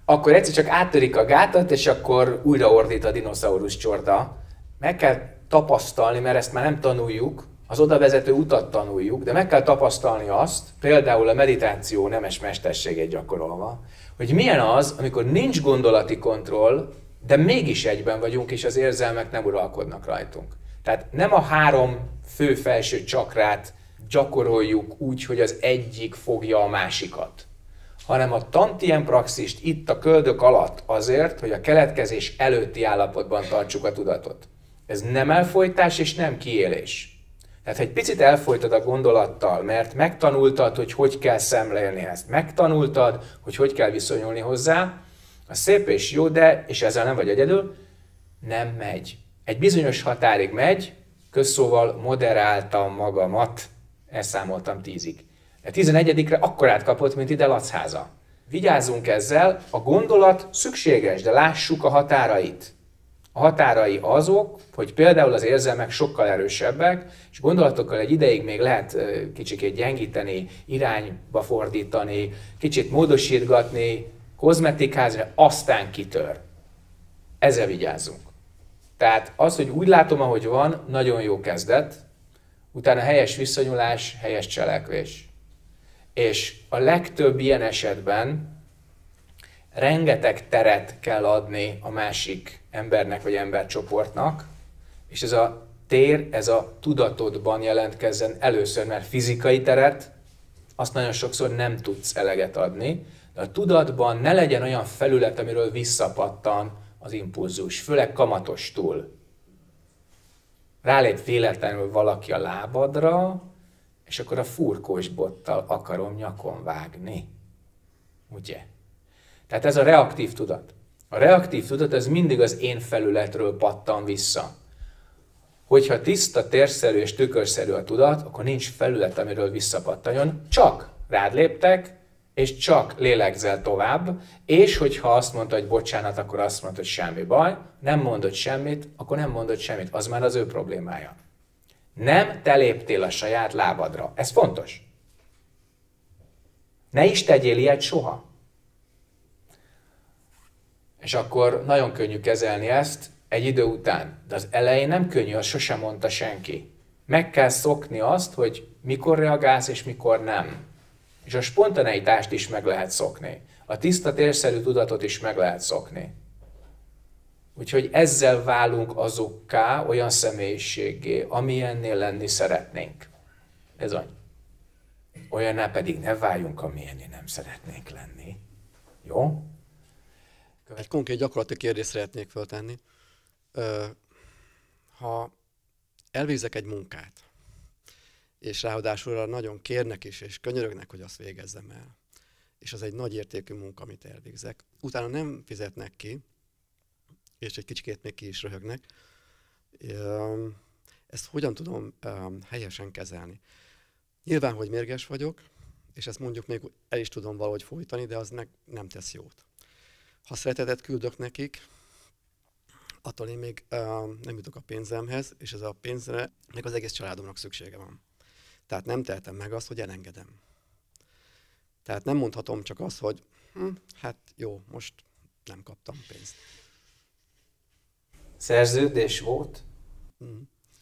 Akkor egyszer csak áttörik a gátat, és akkor újraordít a dinoszaurusz csorda. Meg kell tapasztalni, mert ezt már nem tanuljuk, az odavezető utat tanuljuk, de meg kell tapasztalni azt, például a meditáció nemes mesterségét gyakorolva, hogy milyen az, amikor nincs gondolati kontroll, de mégis egyben vagyunk, és az érzelmek nem uralkodnak rajtunk. Tehát nem a 3 fő felső csakrát gyakoroljuk úgy, hogy az egyik fogja a másikat, hanem a tantien praxist itt a köldök alatt azért, hogy a keletkezés előtti állapotban tartsuk a tudatot. Ez nem elfojtás és nem kiélés. Tehát, egy picit elfojtad a gondolattal, mert megtanultad, hogy kell szemlélni ezt, megtanultad, hogy kell viszonyulni hozzá, az szép és jó, de, és ezzel nem vagy egyedül, nem megy. Egy bizonyos határig megy, közszóval moderáltam magamat, elszámoltam 10-ig. A 11-re akkor átkapott, mint ide Lacháza. Vigyázzunk ezzel, a gondolat szükséges, de lássuk a határait. A határai azok, hogy például az érzelmek sokkal erősebbek, és gondolatokkal egy ideig még lehet kicsikét gyengíteni, irányba fordítani, kicsit módosítgatni, kozmetikázva, aztán kitör. Ezzel vigyázzunk. Tehát az, hogy úgy látom, ahogy van, nagyon jó kezdet, utána helyes viszonyulás, helyes cselekvés. És a legtöbb ilyen esetben rengeteg teret kell adni a másik embernek vagy embercsoportnak, és ez a tér, ez a tudatodban jelentkezzen először, mert fizikai teret azt nagyon sokszor nem tudsz eleget adni, de a tudatban ne legyen olyan felület, amiről visszapattan az impulzus, főleg kamatostul. Rálép véletlenül valaki a lábadra, és akkor a furkós bottal akarom nyakon vágni. Ugye? Tehát ez a reaktív tudat. A reaktív tudat ez mindig az én felületről pattan vissza. Hogyha tiszta, térszerű és tükörszerű a tudat, akkor nincs felület, amiről visszapattanjon, csak rád léptek, és csak lélegzel tovább, és hogyha azt mondta, hogy bocsánat, akkor azt mondta, hogy semmi baj, nem mondod semmit, akkor nem mondod semmit, az már az ő problémája. Nem te léptél a saját lábadra. Ez fontos. Ne is tegyél ilyet soha. És akkor nagyon könnyű kezelni ezt egy idő után. De az elején nem könnyű, azt sosem mondta senki. Meg kell szokni azt, hogy mikor reagálsz és mikor nem. És a spontaneitást is meg lehet szokni. A tiszta térszerű tudatot is meg lehet szokni. Úgyhogy ezzel válunk azokká, olyan személyiséggé, amilyennél lenni szeretnénk. Bizony. Olyanná pedig ne váljunk, amilyennél nem szeretnénk lenni. Jó? Egy konkrét gyakorlati kérdést szeretnék föltenni. Ha elvégzek egy munkát, és ráadásul nagyon kérnek is, és könyörögnek, hogy azt végezzem el, és az egy nagy értékű munka, amit elvégzek. Utána nem fizetnek ki, és egy kicsikét még ki is röhögnek. Ezt hogyan tudom helyesen kezelni? Nyilván, hogy mérges vagyok, és ezt mondjuk még el is tudom valahogy folytani, de az nem tesz jót. Ha szeretetet küldök nekik, attól én még nem jutok a pénzemhez, és ez a pénzre meg az egész családomnak szüksége van. Tehát nem tehetem meg azt, hogy elengedem. Tehát nem mondhatom csak azt, hogy hát jó, most nem kaptam pénzt. Szerződés volt?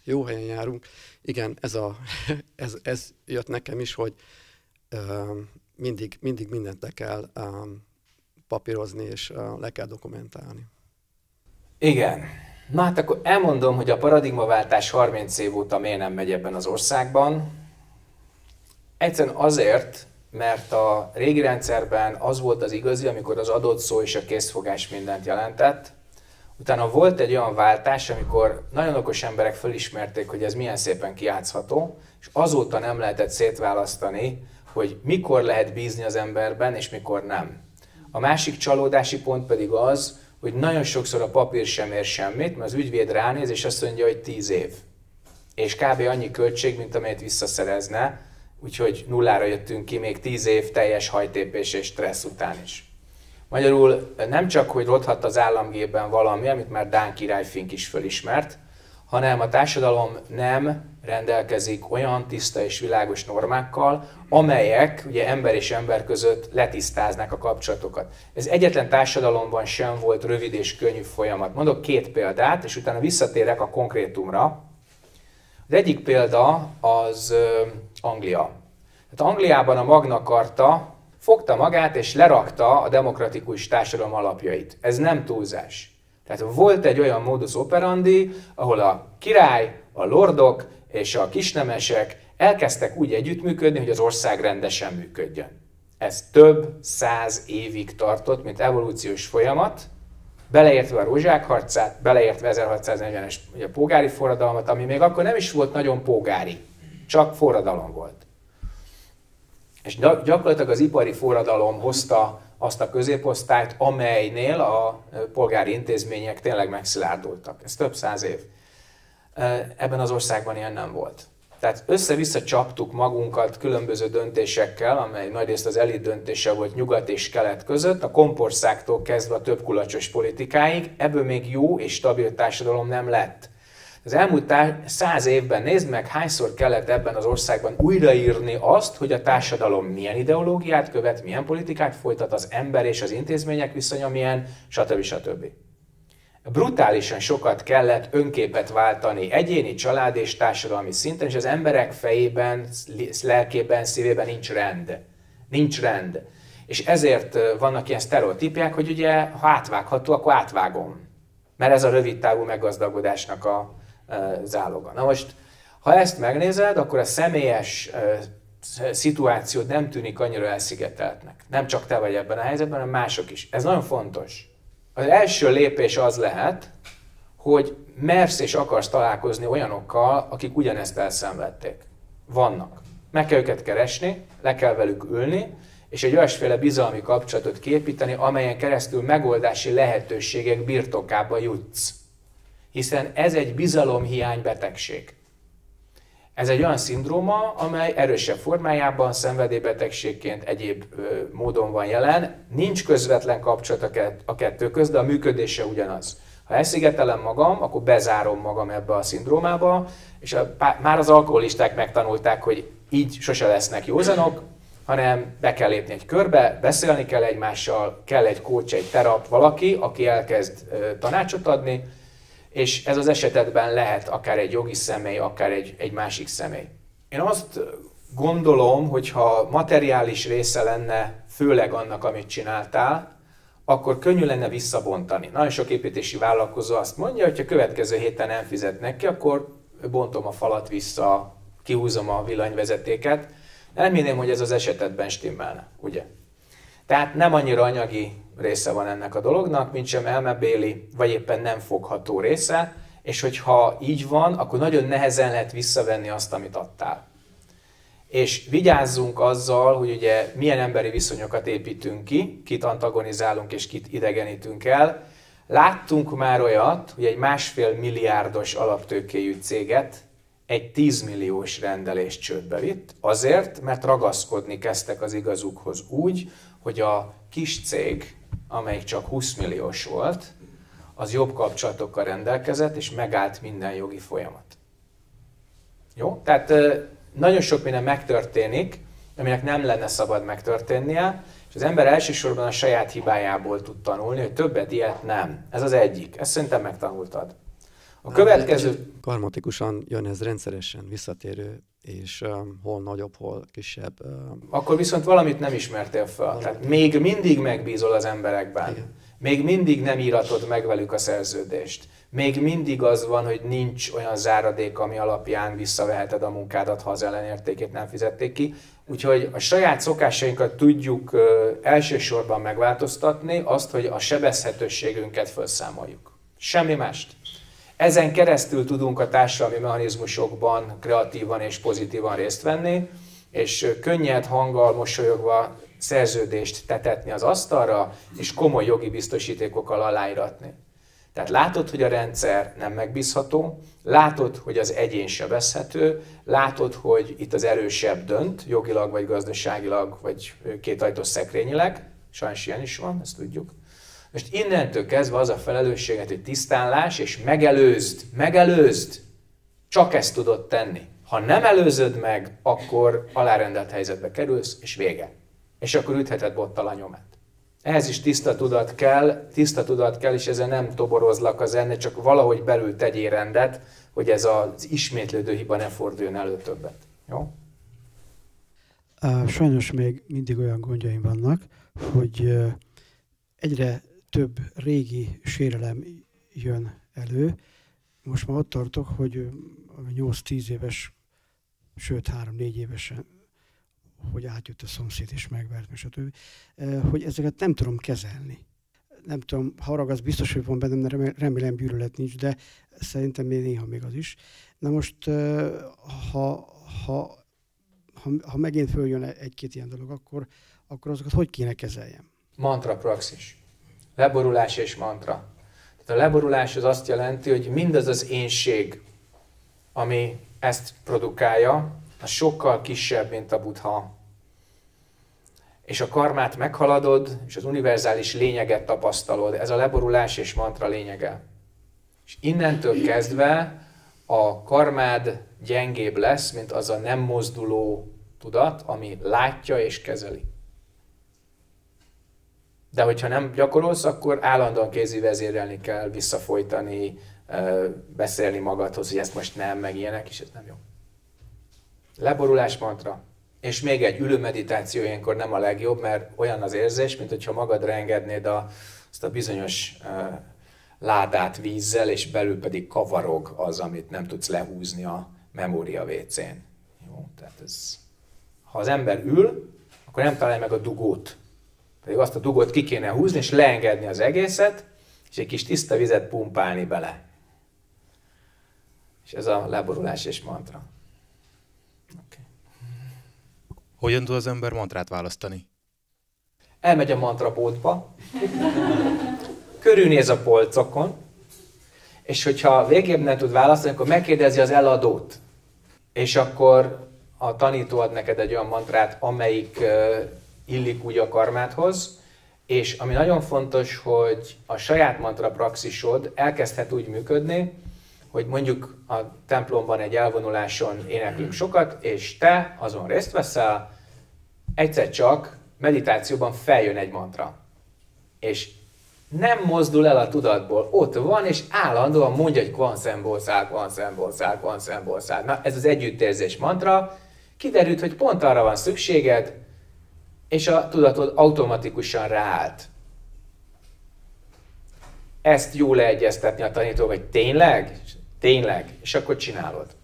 Jó helyen járunk. Igen, ez jött nekem is, hogy mindig mindent le kell papírozni és le kell dokumentálni. Igen. Na hát akkor elmondom, hogy a paradigmaváltás 30 év óta miért nem megy ebben az országban. Egyszerűen azért, mert a régi rendszerben az volt az igazi, amikor az adott szó és a készfogás mindent jelentett. Utána volt egy olyan váltás, amikor nagyon okos emberek felismerték, hogy ez milyen szépen kijátszható, és azóta nem lehetett szétválasztani, hogy mikor lehet bízni az emberben, és mikor nem. A másik csalódási pont pedig az, hogy nagyon sokszor a papír sem ér semmit, mert az ügyvéd ránéz, és azt mondja, hogy 10 év. És kb. Annyi költség, mint amelyet visszaszerezne, úgyhogy nullára jöttünk ki még 10 év teljes hajtépés és stressz után is. Magyarul nem csak, hogy rothadt az államgépben valami, amit már Dán király Fink is fölismert, hanem a társadalom nem rendelkezik olyan tiszta és világos normákkal, amelyek ugye ember és ember között letisztáznak a kapcsolatokat. Ez egyetlen társadalomban sem volt rövid és könnyű folyamat. Mondok 2 példát, és utána visszatérek a konkrétumra. Az egyik példa az Anglia. Tehát Angliában a Magna Carta fogta magát és lerakta a demokratikus társadalom alapjait. Ez nem túlzás. Tehát volt egy olyan modus operandi, ahol a király, a lordok és a kisnemesek elkezdtek úgy együttműködni, hogy az ország rendesen működjön. Ez több 100 évig tartott, mint evolúciós folyamat, beleértve a Rózsák harcát, beleértve 1640-es a polgári forradalmat, ami még akkor nem is volt nagyon polgári, csak forradalom volt. És gyakorlatilag az ipari forradalom hozta azt a középosztályt, amelynél a polgári intézmények tényleg megszilárdultak. Ez több 100 év. Ebben az országban ilyen nem volt. Tehát össze-vissza csaptuk magunkat különböző döntésekkel, amely nagyrészt az elit döntése volt nyugat és kelet között, a kompországtól kezdve a több kulacsos politikáig, ebből még jó és stabil társadalom nem lett. Az elmúlt 100 évben nézd meg, hányszor kellett ebben az országban újraírni azt, hogy a társadalom milyen ideológiát követ, milyen politikát folytat, az ember és az intézmények viszonya milyen, stb. Stb. Brutálisan sokat kellett önképet váltani egyéni, család és társadalmi szinten, és az emberek fejében, lelkében, szívében nincs rend. Nincs rend. És ezért vannak ilyen sztereotípiák, hogy ugye, ha átvágható, akkor átvágom. Mert ez a rövidtávú meggazdagodásnak a záloga. Na most, ha ezt megnézed, akkor a személyes szituáció nem tűnik annyira elszigeteltnek. Nem csak te vagy ebben a helyzetben, hanem mások is. Ez nagyon fontos. Az első lépés az lehet, hogy mersz és akarsz találkozni olyanokkal, akik ugyanezt elszenvedték. Vannak. Meg kell őket keresni, le kell velük ülni, és egy olyasféle bizalmi kapcsolatot kiépíteni, amelyen keresztül megoldási lehetőségek birtokába jutsz. Hiszen ez egy bizalomhiány betegség. Ez egy olyan szindróma, amely erősebb formájában, szenvedélybetegségként egyéb módon van jelen, nincs közvetlen kapcsolat a kettő köz, de a működése ugyanaz. Ha elszigetelem magam, akkor bezárom magam ebbe a szindrómába, és már az alkoholisták megtanulták, hogy így sose lesznek józanok, hanem be kell lépni egy körbe, beszélni kell egymással, kell egy coach, egy terap, valaki, aki elkezd tanácsot adni, és ez az esetekben lehet akár egy jogi személy, akár egy másik személy. Én azt gondolom, hogy ha materiális része lenne, főleg annak, amit csináltál, akkor könnyű lenne visszabontani. Nagyon sok építési vállalkozó azt mondja, hogy ha következő héten nem fizetnek ki, akkor bontom a falat vissza, kihúzom a villanyvezetéket. Nem hinném, hogy ez az esetben stimmelne, ugye? Tehát nem annyira anyagi része van ennek a dolognak, mint sem elmebéli, vagy éppen nem fogható része, és hogyha így van, akkor nagyon nehezen lehet visszavenni azt, amit adtál. És vigyázzunk azzal, hogy ugye milyen emberi viszonyokat építünk ki, kit antagonizálunk és kit idegenítünk el. Láttunk már olyat, hogy egy 1,5 milliárdos alaptőkéjű céget egy 10 milliós rendelést csődbe vitt, azért, mert ragaszkodni kezdtek az igazukhoz úgy, hogy a kis cég, amelyik csak 20 milliós volt, az jobb kapcsolatokkal rendelkezett, és megállt minden jogi folyamat. Jó? Tehát nagyon sok minden megtörténik, aminek nem lenne szabad megtörténnie, és az ember elsősorban a saját hibájából tud tanulni, hogy többet ilyet nem. Ez az egyik. Ezt szerintem megtanultad. A következő... Karmatikusan jön ez rendszeresen, visszatérő, és hol nagyobb, hol kisebb. Akkor viszont valamit nem ismertél fel. Valamit. Tehát még mindig megbízol az emberekben. Igen. Még mindig nem íratod meg velük a szerződést. Még mindig az van, hogy nincs olyan záradék, ami alapján visszaveheted a munkádat, ha az ellenértékét nem fizették ki. Úgyhogy a saját szokásainkat tudjuk elsősorban megváltoztatni, azt, hogy a sebezhetőségünket felszámoljuk. Semmi mást. Ezen keresztül tudunk a társadalmi mechanizmusokban kreatívan és pozitívan részt venni, és könnyed hanggal, mosolyogva szerződést tetetni az asztalra, és komoly jogi biztosítékokkal aláíratni. Tehát látod, hogy a rendszer nem megbízható, látod, hogy az egyén sebezhető, látod, hogy itt az erősebb dönt, jogilag, vagy gazdaságilag, vagy kétajtós szekrényileg, sajnos ilyen is van, ezt tudjuk. Most innentől kezdve az a felelősséget, hogy tisztánlás, és megelőzd, csak ezt tudod tenni. Ha nem előzöd meg, akkor alárendelt helyzetbe kerülsz, és vége. És akkor ütheted bottal a nyomát. Ehhez is tiszta tudat kell, és ezzel nem toborozlak az ennél, csak valahogy belül tegyél rendet, hogy ez az ismétlődő hiba ne forduljon elő többet. Jó? Sajnos még mindig olyan gondjaim vannak, hogy egyre több régi sérelem jön elő. Most már ott tartok, hogy 8-10 éves, sőt 3-4 évesen, hogy átjött a szomszéd és megvert, és a többi, hogy ezeket nem tudom kezelni. Nem tudom, harag az biztos, hogy van bennem, de remélem gyűlölet nincs, de szerintem még néha még az is. Na most, ha megint följön egy-két ilyen dolog, akkor azokat hogy kéne kezeljem? Mantra praxis. Leborulás és mantra. Tehát a leborulás az azt jelenti, hogy mindaz az énség, ami ezt produkálja, az sokkal kisebb, mint a Buddha. És a karmát meghaladod, és az univerzális lényeget tapasztalod. Ez a leborulás és mantra lényege. És innentől kezdve a karmád gyengébb lesz, mint az a nem mozduló tudat, ami látja és kezeli. De hogyha nem gyakorolsz, akkor állandóan kézi vezérelni kell, visszafolytani, beszélni magadhoz, hogy ezt most nem, meg ilyenek, és ez nem jó. Leborulás mantra. És még egy ülőmeditáció ilyenkor nem a legjobb, mert olyan az érzés, mint hogyha magadra engednéd azt a bizonyos ládát vízzel, és belül pedig kavarog az, amit nem tudsz lehúzni a memória vécén. Jó, tehát ez... Ha az ember ül, akkor nem találja meg a dugót. Pedig azt a dugót ki kéne húzni, és leengedni az egészet, és egy kis tiszta vizet pumpálni bele. És ez a leborulás és mantra. Okay. Hogyan tud az ember mantrát választani? Elmegy a mantrapótba, körülnéz a polcokon, és hogyha végképp nem tud választani, akkor megkérdezi az eladót. És akkor a tanító ad neked egy olyan mantrát, amelyik illik úgy a karmádhoz, és ami nagyon fontos, hogy a saját mantra praxisod elkezdhet úgy működni, hogy mondjuk a templomban egy elvonuláson éneklünk sokat, és te azon részt veszel, egyszer csak meditációban feljön egy mantra. És nem mozdul el a tudatból, ott van, és állandóan mondja, hogy kvanszembolszág, kvanszembolszág, kvanszembolszág. Na, ez az együttérzés mantra. Kiderült, hogy pont arra van szükséged, és a tudatod automatikusan ráállt. Ezt jó leegyeztetni a tanítók, hogy tényleg? Tényleg? És akkor csinálod.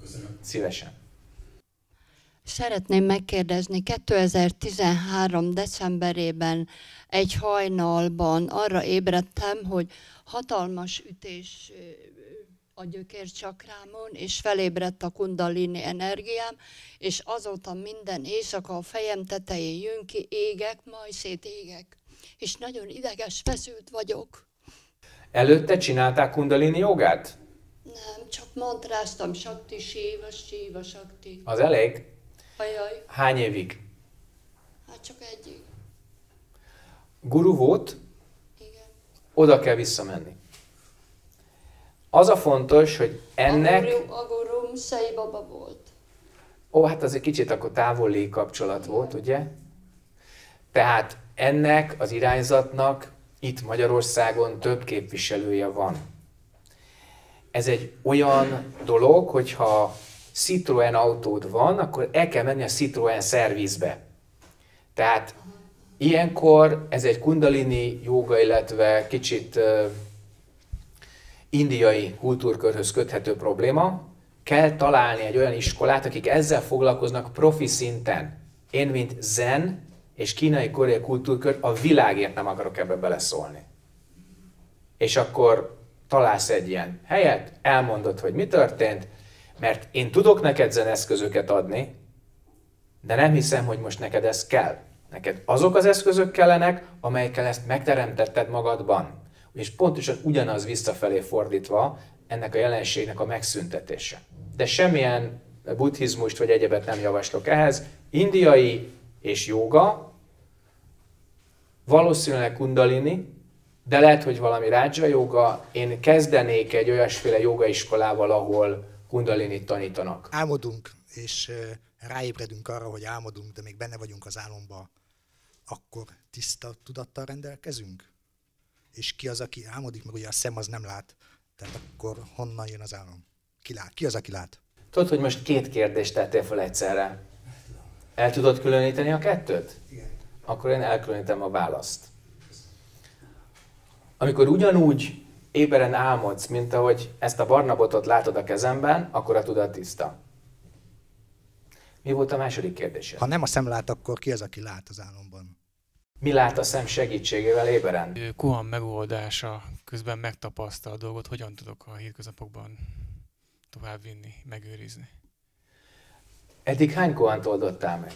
Köszönöm. Szívesen. Szeretném megkérdezni, 2013. decemberében egy hajnalban arra ébredtem, hogy hatalmas ütés a gyökércsakrámon, és felébredt a kundalini energiám, és azóta minden éjszaka a fejem tetején jön ki, égek, majd szétégek, és nagyon ideges, feszült vagyok. Előtte csinálták kundalini jogát? Nem, csak mantráztam, sakti, síva, síva, sakti. Az elég? Ajaj. Hány évig? Hát csak egyig. Guru volt? Igen. Oda kell visszamenni. Az a fontos, hogy ennek... A gurum Sai Baba volt. Ó, hát az egy kicsit akkor távoli kapcsolat volt, ugye? Tehát ennek az irányzatnak itt Magyarországon több képviselője van. Ez egy olyan dolog, hogyha Citroën autód van, akkor el kell menni a Citroën szervizbe. Tehát ilyenkor ez egy kundalini jóga, illetve kicsit indiai kultúrkörhöz köthető probléma. Kell találni egy olyan iskolát, akik ezzel foglalkoznak profi szinten. Én, mint zen és kínai-koreai kultúrkör, a világért nem akarok ebbe beleszólni. És akkor találsz egy ilyen helyet, elmondod, hogy mi történt, mert én tudok neked zeneszközöket adni, de nem hiszem, hogy most neked ez kell. Neked azok az eszközök kellenek, amelyekkel ezt megteremtetted magadban. És pontosan ugyanaz visszafelé fordítva ennek a jelenségnek a megszüntetése. De semmilyen buddhizmust vagy egyebet nem javaslok ehhez. Indiai és jóga, valószínűleg kundalini, de lehet, hogy valami rádzsa jóga. Én kezdenék egy olyasféle jógaiskolával, ahol kundalinit tanítanak. Álmodunk, és ráébredünk arra, hogy álmodunk, de még benne vagyunk az álomba, akkor tiszta tudattal rendelkezünk? És ki az, aki álmodik, meg ugye a szem az nem lát. Tehát akkor honnan jön az álom? Ki lát? Ki az, aki lát? Tudod, hogy most két kérdést tettél fel egyszerre. El tudod különíteni a kettőt? Igen. Akkor én elkülönítem a választ. Amikor ugyanúgy éberen álmodsz, mint ahogy ezt a barna botot látod a kezemben, akkor a tudat tiszta. Mi volt a második kérdésed? Ha nem a szem lát, akkor ki az, aki lát az álomban? Mi lát a szem segítségével éberen? Kohan megoldása közben megtapasztal a dolgot, hogyan tudok a hétköznapokban továbbvinni, megőrizni? Eddig hány kohant oldottál meg?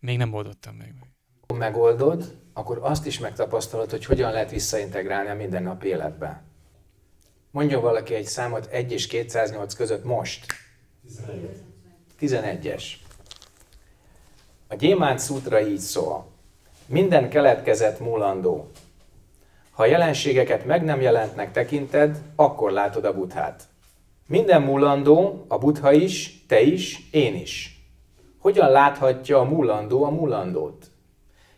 Még nem oldottam meg. Ha megoldod, akkor azt is megtapasztalod, hogy hogyan lehet visszaintegrálni a mindennapi életbe. Mondjon valaki egy számot 1 és 208 között most. 11-es. A Gyémánt Szútra így szól. Minden keletkezett múlandó. Ha a jelenségeket meg nem jelentnek tekinted, akkor látod a Buddhát. Minden múlandó, a Buddha is, te is, én is. Hogyan láthatja a múlandó a múlandót?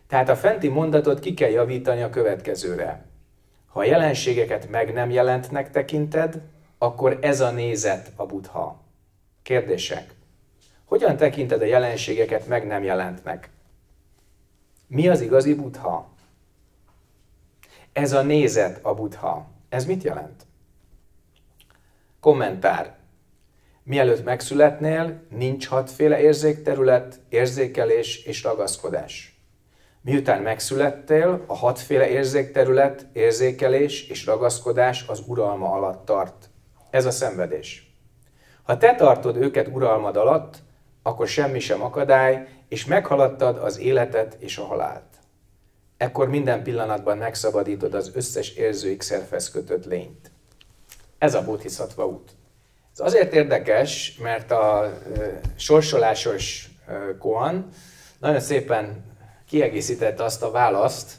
Tehát a fenti mondatot ki kell javítani a következőre. Ha a jelenségeket meg nem jelentnek tekinted, akkor ez a nézet a Buddha. Kérdések. Hogyan tekinted a jelenségeket meg nem jelentnek? Mi az igazi Buddha? Ez a nézet a Buddha. Ez mit jelent? Kommentár. Mielőtt megszületnél, nincs 6 féle érzékterület, érzékelés és ragaszkodás. Miután megszülettél, a 6 féle érzékterület, érzékelés és ragaszkodás az uralma alatt tart. Ez a szenvedés. Ha te tartod őket uralmad alatt, akkor semmi sem akadály, és meghaladtad az életet és a halált. Ekkor minden pillanatban megszabadítod az összes érzőikszerhez kötött lényt. Ez a bodhisattva út. Ez azért érdekes, mert a sorsolásos koan nagyon szépen kiegészítette azt a választ,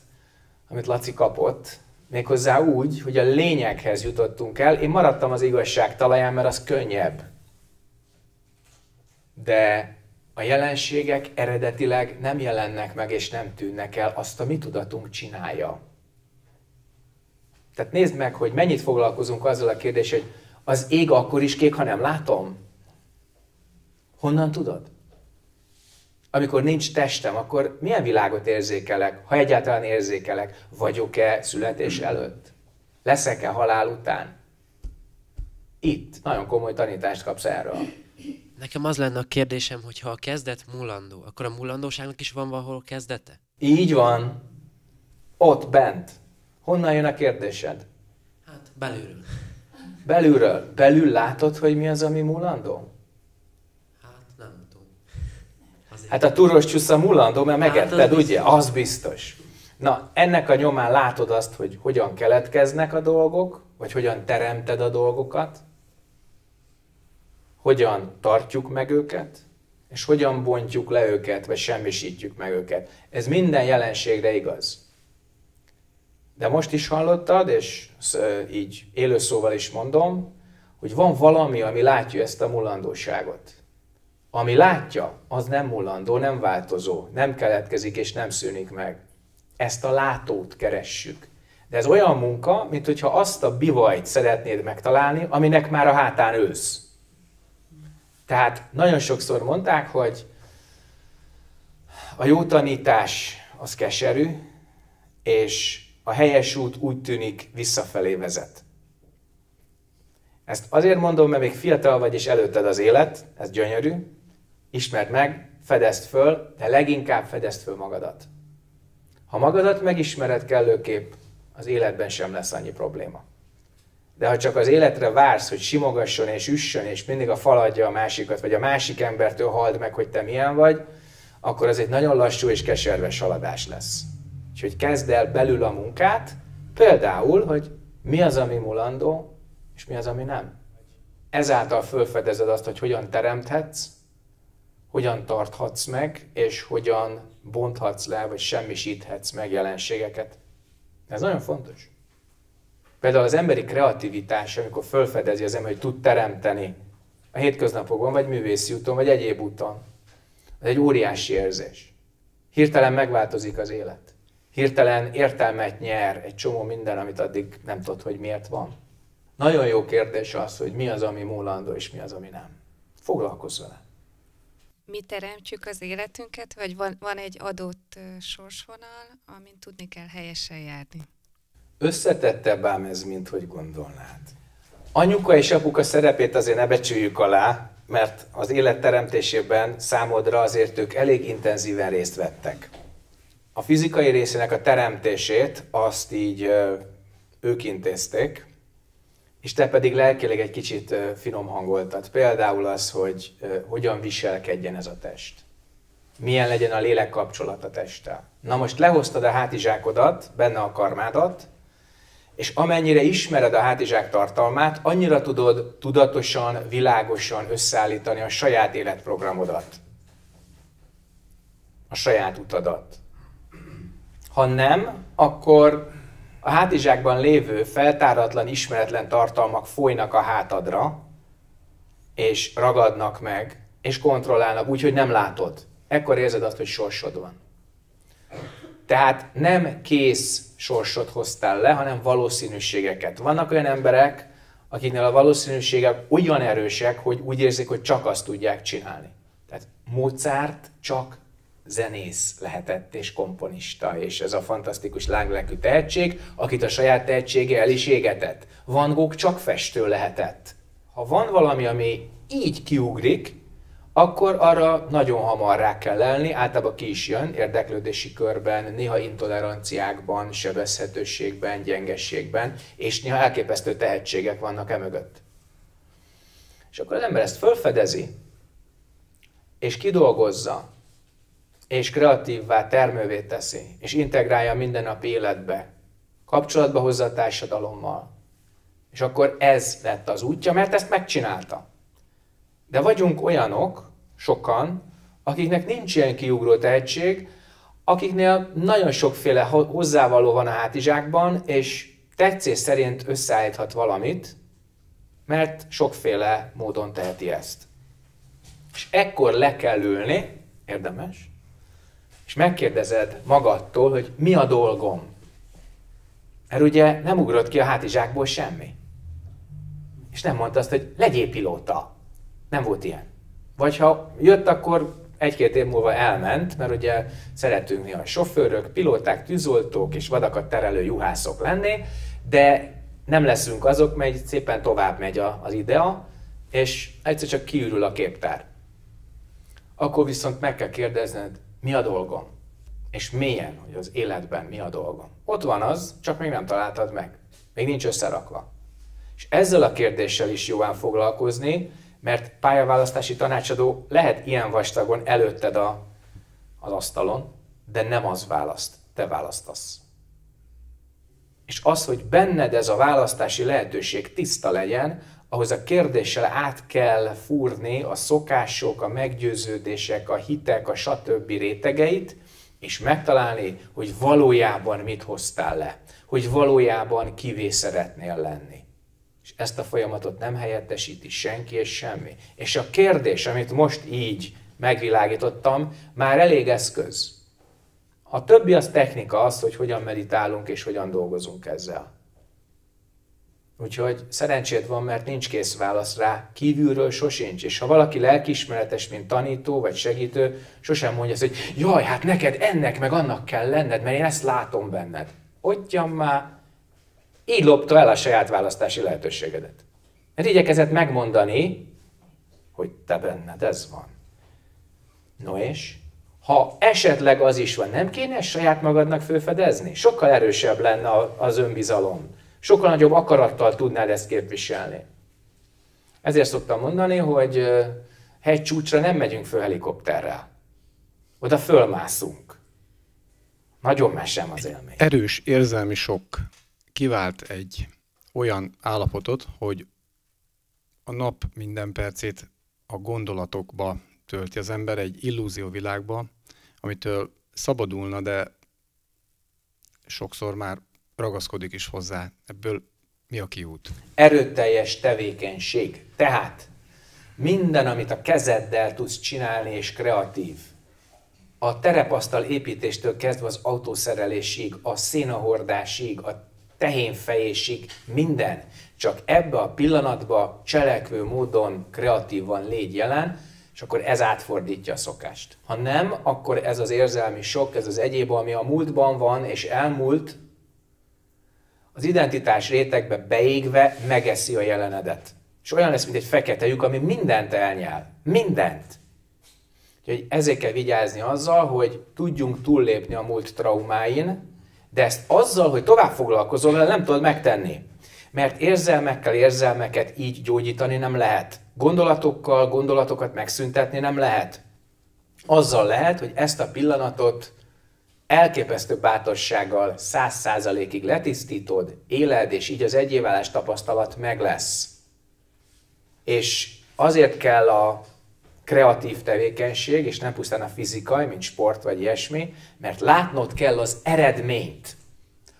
amit Laci kapott, méghozzá úgy, hogy a lényeghez jutottunk el. Én maradtam az igazság talaján, mert az könnyebb. de a jelenségek eredetileg nem jelennek meg és nem tűnnek el, azt a mi tudatunk csinálja. Tehát nézd meg, hogy mennyit foglalkozunk azzal a kérdéssel, hogy az ég akkor is kék, ha nem látom. Honnan tudod? Amikor nincs testem, akkor milyen világot érzékelek, ha egyáltalán érzékelek? Vagyok-e születés előtt? Leszek-e halál után? Itt nagyon komoly tanítást kapsz erről. Nekem az lenne a kérdésem, hogy ha a kezdet mulandó, akkor a mulandóságnak is van valahol kezdete? Így van. Ott bent. Honnan jön a kérdésed? Hát belülről. Belülről. Belül látod, hogy mi az, ami mulandó? Hát nem tudom. Azért. Hát a túros csúsza mulandó, mert megetted, hát ugye? Biztos. Az biztos. Na, ennek a nyomán látod azt, hogy hogyan keletkeznek a dolgok, vagy hogyan teremted a dolgokat, hogyan tartjuk meg őket, és hogyan bontjuk le őket, vagy semmisítjük meg őket. Ez minden jelenségre igaz. De most is hallottad, és így élőszóval is mondom, hogy van valami, ami látja ezt a mulandóságot. Ami látja, az nem mulandó, nem változó, nem keletkezik és nem szűnik meg. Ezt a látót keressük. De ez olyan munka, mint hogyha azt a bivajt szeretnéd megtalálni, aminek már a hátán ősz. Tehát nagyon sokszor mondták, hogy a jó tanítás az keserű, és a helyes út úgy tűnik visszafelé vezet. Ezt azért mondom, mert még fiatal vagy és előtted az élet, ez gyönyörű, ismerd meg, fedezd föl, de leginkább fedezd föl magadat. Ha magadat megismered kellőképp, az életben sem lesz annyi probléma. De ha csak az életre vársz, hogy simogasson és üssön, és mindig a fal adja a másikat, vagy a másik embertől halld meg, hogy te milyen vagy, akkor az egy nagyon lassú és keserves haladás lesz. Úgyhogy kezd el belül a munkát, például, hogy mi az, ami mulandó, és mi az, ami nem. Ezáltal felfedezed azt, hogy hogyan teremthetsz, hogyan tarthatsz meg, és hogyan bonthatsz le, vagy semmisíthetsz meg jelenségeket. Ez nagyon fontos. Például az emberi kreativitás, amikor felfedezi az ember, hogy tud teremteni a hétköznapokban, vagy művészi úton, vagy egyéb úton, az egy óriási érzés. Hirtelen megváltozik az élet. Hirtelen értelmet nyer egy csomó minden, amit addig nem tudod, hogy miért van. Nagyon jó kérdés az, hogy mi az, ami múlandó, és mi az, ami nem. Foglalkozz vele. Mi teremtjük az életünket, vagy van egy adott sorsvonal, amin tudni kell helyesen járni? Összetettebb ám ez, mint hogy gondolnád. Anyuka és apuka szerepét azért ne becsüljük alá, mert az élet teremtésében számodra azért ők elég intenzíven részt vettek. A fizikai részének a teremtését azt így ők intézték, és te pedig lelkileg egy kicsit finom hangoltad. Például az, hogy hogyan viselkedjen ez a test. Milyen legyen a lélek kapcsolat a testtel. Na most lehoztad a hátizsákodat, benne a karmádat, és amennyire ismered a hátizsák tartalmát, annyira tudod tudatosan, világosan összeállítani a saját életprogramodat. A saját utadat. Ha nem, akkor a hátizsákban lévő feltáratlan, ismeretlen tartalmak folynak a hátadra, és ragadnak meg, és kontrollálnak úgy, hogy nem látod. Ekkor érzed azt, hogy sorsod van. Tehát nem kész sorsot hoztál le, hanem valószínűségeket. Vannak olyan emberek, akiknél a valószínűségek olyan erősek, hogy úgy érzik, hogy csak azt tudják csinálni. Tehát Mozart csak zenész lehetett, és komponista, és ez a fantasztikus lánglelkű tehetség, akit a saját tehetsége el is égetett. Van Gogh csak festő lehetett. Ha van valami, ami így kiugrik, akkor arra nagyon hamar rá kell lelni, általában ki is jön, érdeklődési körben, néha intoleranciákban, sebezhetőségben, gyengességben, és néha elképesztő tehetségek vannak emögött. És akkor az ember ezt felfedezi, és kidolgozza, és kreatívvá, termővé teszi, és integrálja minden nap életbe, kapcsolatba hozza a társadalommal. És akkor ez lett az útja, mert ezt megcsinálta. De vagyunk olyanok, sokan, akiknek nincs ilyen kiugró tehetség, akiknél nagyon sokféle hozzávaló van a hátizsákban, és tetszés szerint összeállíthat valamit, mert sokféle módon teheti ezt. És ekkor le kell ülni, érdemes, és megkérdezed magadtól, hogy mi a dolgom. Mert ugye nem ugrott ki a hátizsákból semmi. És nem mondta azt, hogy legyél pilóta. Nem volt ilyen. Vagy ha jött, akkor egy-két év múlva elment, mert ugye szeretünk néha sofőrök, pilóták, tűzoltók és vadakat terelő juhászok lenni, de nem leszünk azok, mert szépen tovább megy az idea, és egyszer csak kiürül a képtár. Akkor viszont meg kell kérdezned, mi a dolgom? És milyen, hogy az életben mi a dolgom? Ott van az, csak még nem találtad meg. Még nincs összerakva. És ezzel a kérdéssel is jóván foglalkozni, mert pályaválasztási tanácsadó lehet ilyen vastagon előtted az asztalon, de nem az választ, te választasz. És az, hogy benned ez a választási lehetőség tiszta legyen, ahhoz a kérdéssel át kell fúrni a szokások, a meggyőződések, a hitek, a stb. Rétegeit, és megtalálni, hogy valójában mit hoztál le, hogy valójában kivé szeretnél lenni. És ezt a folyamatot nem helyettesíti senki és semmi. És a kérdés, amit most így megvilágítottam, már elég eszköz. A többi az technika, az, hogy hogyan meditálunk és hogyan dolgozunk ezzel. Úgyhogy szerencséd van, mert nincs kész válasz rá, kívülről sosincs. És ha valaki lelkiismeretes, mint tanító vagy segítő, sosem mondja azt, hogy jaj, hát neked ennek meg annak kell lenned, mert én ezt látom benned. Ottyam már, így lopta el a saját választási lehetőségedet. Mert igyekezett megmondani, hogy te benned ez van. No és? Ha esetleg az is van, nem kéne saját magadnak felfedezni? Sokkal erősebb lenne az önbizalom. Sokkal nagyobb akarattal tudnád ezt képviselni. Ezért szoktam mondani, hogy hegycsúcsra nem megyünk föl helikopterrel. Oda fölmászunk. Nagyon más sem az élmény. Erős érzelmi sok kivált egy olyan állapotot, hogy a nap minden percét a gondolatokba tölti az ember, egy illúzió világba, amitől szabadulna, de sokszor már ragaszkodik is hozzá. Ebből mi a kiút? Erőteljes tevékenység. Tehát minden, amit a kezeddel tudsz csinálni és kreatív. A terepasztal építéstől kezdve az autószerelésig, a szénahordásig, a tehénfejésig, minden. Csak ebbe a pillanatba cselekvő módon kreatívan légy jelen, és akkor ez átfordítja a szokást. Ha nem, akkor ez az érzelmi sok, ez az egyéb, ami a múltban van és elmúlt, az identitás rétegbe beégve megeszi a jelenedet. És olyan lesz, mint egy fekete lyuk, ami mindent elnyel. Mindent. Úgyhogy ezért kell vigyázni azzal, hogy tudjunk túllépni a múlt traumáin, de ezt azzal, hogy tovább foglalkozol, nem tudod megtenni. Mert érzelmekkel érzelmeket így gyógyítani nem lehet. Gondolatokkal gondolatokat megszüntetni nem lehet. Azzal lehet, hogy ezt a pillanatot elképesztő bátorsággal 100%-ig letisztítod, éled, és így az egyéválás tapasztalat meg lesz. És azért kell a kreatív tevékenység, és nem pusztán a fizikai, mint sport vagy ilyesmi, mert látnod kell az eredményt,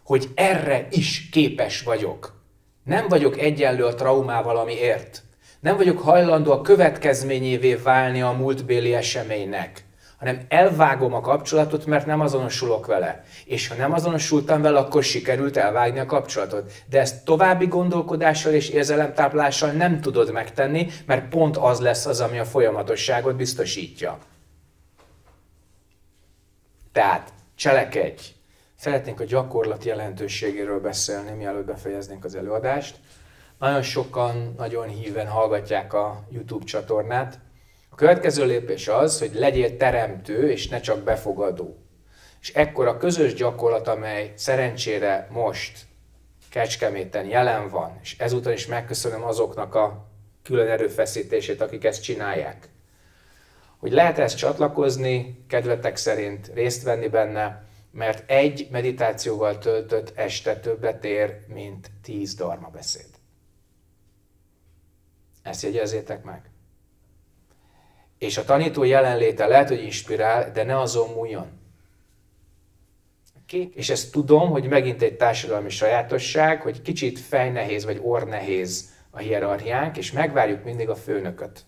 hogy erre is képes vagyok. Nem vagyok egyenlő a traumával, amiért. Nem vagyok hajlandó a következményévé válni a múltbéli eseménynek, hanem elvágom a kapcsolatot, mert nem azonosulok vele. És ha nem azonosultam vele, akkor sikerült elvágni a kapcsolatot. De ezt további gondolkodással és érzelemtáplással nem tudod megtenni, mert pont az lesz az, ami a folyamatosságot biztosítja. Tehát cselekedj! Szeretnénk a gyakorlat jelentőségéről beszélni, mielőtt befejeznénk az előadást. Nagyon sokan, nagyon híven hallgatják a YouTube csatornát. A következő lépés az, hogy legyél teremtő, és ne csak befogadó. És ekkor a közös gyakorlat, amely szerencsére most Kecskeméten jelen van, és ezúton is megköszönöm azoknak a külön erőfeszítését, akik ezt csinálják. Hogy lehet ezt csatlakozni, kedvetek szerint részt venni benne, mert egy meditációval töltött este többet ér, mint 10 dharma beszéd. Ezt jegyezzétek meg. És a tanító jelenléte lehet, hogy inspirál, de ne azon múljon. Okay. És ezt tudom, hogy megint egy társadalmi sajátosság, hogy kicsit fejnehéz vagy orrnehéz a hierarchiánk, és megvárjuk mindig a főnököt.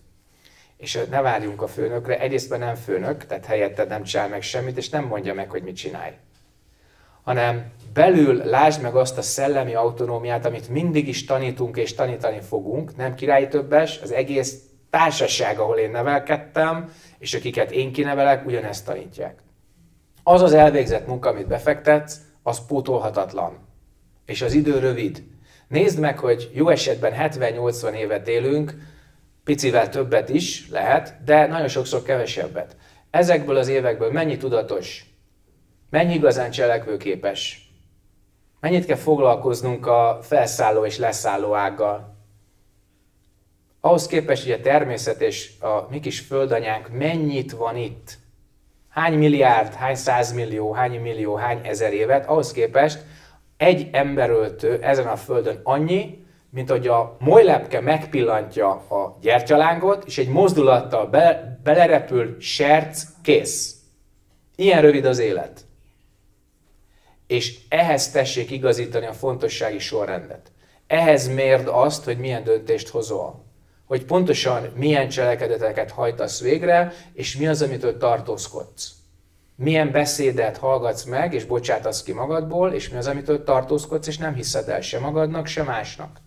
és ne várjunk a főnökre, egyrészt nem főnök, tehát helyetted nem csinál meg semmit, és nem mondja meg, hogy mit csinálj. Hanem belül lásd meg azt a szellemi autonómiát, amit mindig is tanítunk és tanítani fogunk, nem királyi többes, az egész társaság, ahol én nevelkedtem, és akiket én kinevelek, ugyanezt tanítják. Az az elvégzett munka, amit befektetsz, az pótolhatatlan. És az idő rövid. Nézd meg, hogy jó esetben 70-80 évet élünk, picivel többet is lehet, de nagyon sokszor kevesebbet. Ezekből az évekből mennyi tudatos? Mennyi igazán cselekvőképes? Mennyit kell foglalkoznunk a felszálló és leszálló ággal? Ahhoz képest, hogy a természet és a mi kis földanyánk mennyit van itt? Hány milliárd, hány százmillió, hány millió, hány ezer évet, ahhoz képest egy emberöltő ezen a földön annyi, mint hogy a molylepke megpillantja a gyertyalángot, és egy mozdulattal belerepül, serc, kész. Ilyen rövid az élet. És ehhez tessék igazítani a fontossági sorrendet. Ehhez mérd azt, hogy milyen döntést hozol. Hogy pontosan milyen cselekedeteket hajtasz végre, és mi az, amitől tartózkodsz. Milyen beszédet hallgatsz meg, és bocsátasz ki magadból, és mi az, amitől tartózkodsz, és nem hiszed el se magadnak, se másnak.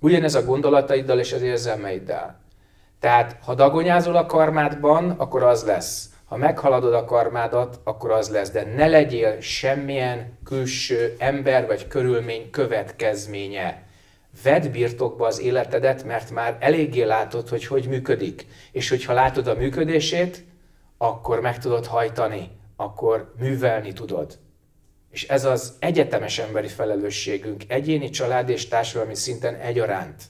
Ugyanez a gondolataiddal és az érzelmeiddel. Tehát, ha dagonyázol a karmádban, akkor az lesz. Ha meghaladod a karmádat, akkor az lesz. De ne legyél semmilyen külső ember vagy körülmény következménye. Vedd birtokba az életedet, mert már eléggé látod, hogy hogy működik. És hogyha látod a működését, akkor meg tudod hajtani, akkor művelni tudod. És ez az egyetemes emberi felelősségünk, egyéni, család és társadalmi szinten egyaránt.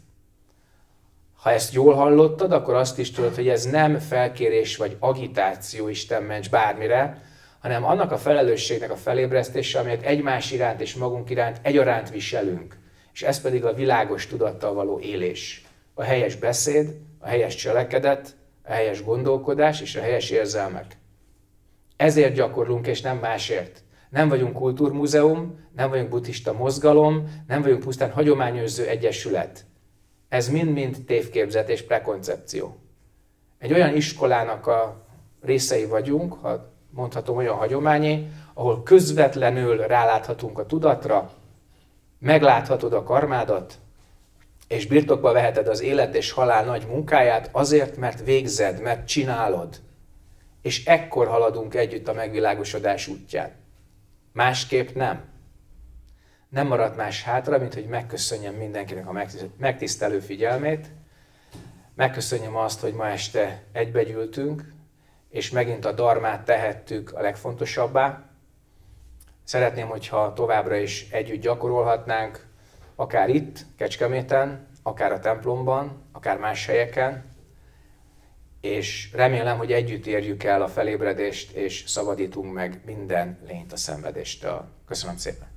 Ha ezt jól hallottad, akkor azt is tudod, hogy ez nem felkérés vagy agitáció, Isten ments bármire, hanem annak a felelősségnek a felébresztése, amelyet egymás iránt és magunk iránt egyaránt viselünk. És ez pedig a világos tudattal való élés. A helyes beszéd, a helyes cselekedet, a helyes gondolkodás és a helyes érzelmek. Ezért gyakorlunk, és nem másért. Nem vagyunk kultúrmúzeum, nem vagyunk buddhista mozgalom, nem vagyunk pusztán hagyományőrző egyesület. Ez mind-mind tévképzet és prekoncepció. Egy olyan iskolának a részei vagyunk, ha mondhatom olyan hagyományi, ahol közvetlenül ráláthatunk a tudatra, megláthatod a karmádat, és birtokba veheted az élet és halál nagy munkáját azért, mert végzed, mert csinálod. És ekkor haladunk együtt a megvilágosodás útján. Másképp nem. Nem maradt más hátra, mint hogy megköszönjem mindenkinek a megtisztelő figyelmét, megköszönjem azt, hogy ma este egybegyűltünk, és megint a dharmát tehettük a legfontosabbá. Szeretném, hogyha továbbra is együtt gyakorolhatnánk, akár itt, Kecskeméten, akár a templomban, akár más helyeken, és remélem, hogy együtt érjük el a felébredést, és szabadítunk meg minden lényt a szenvedéstől. Köszönöm szépen!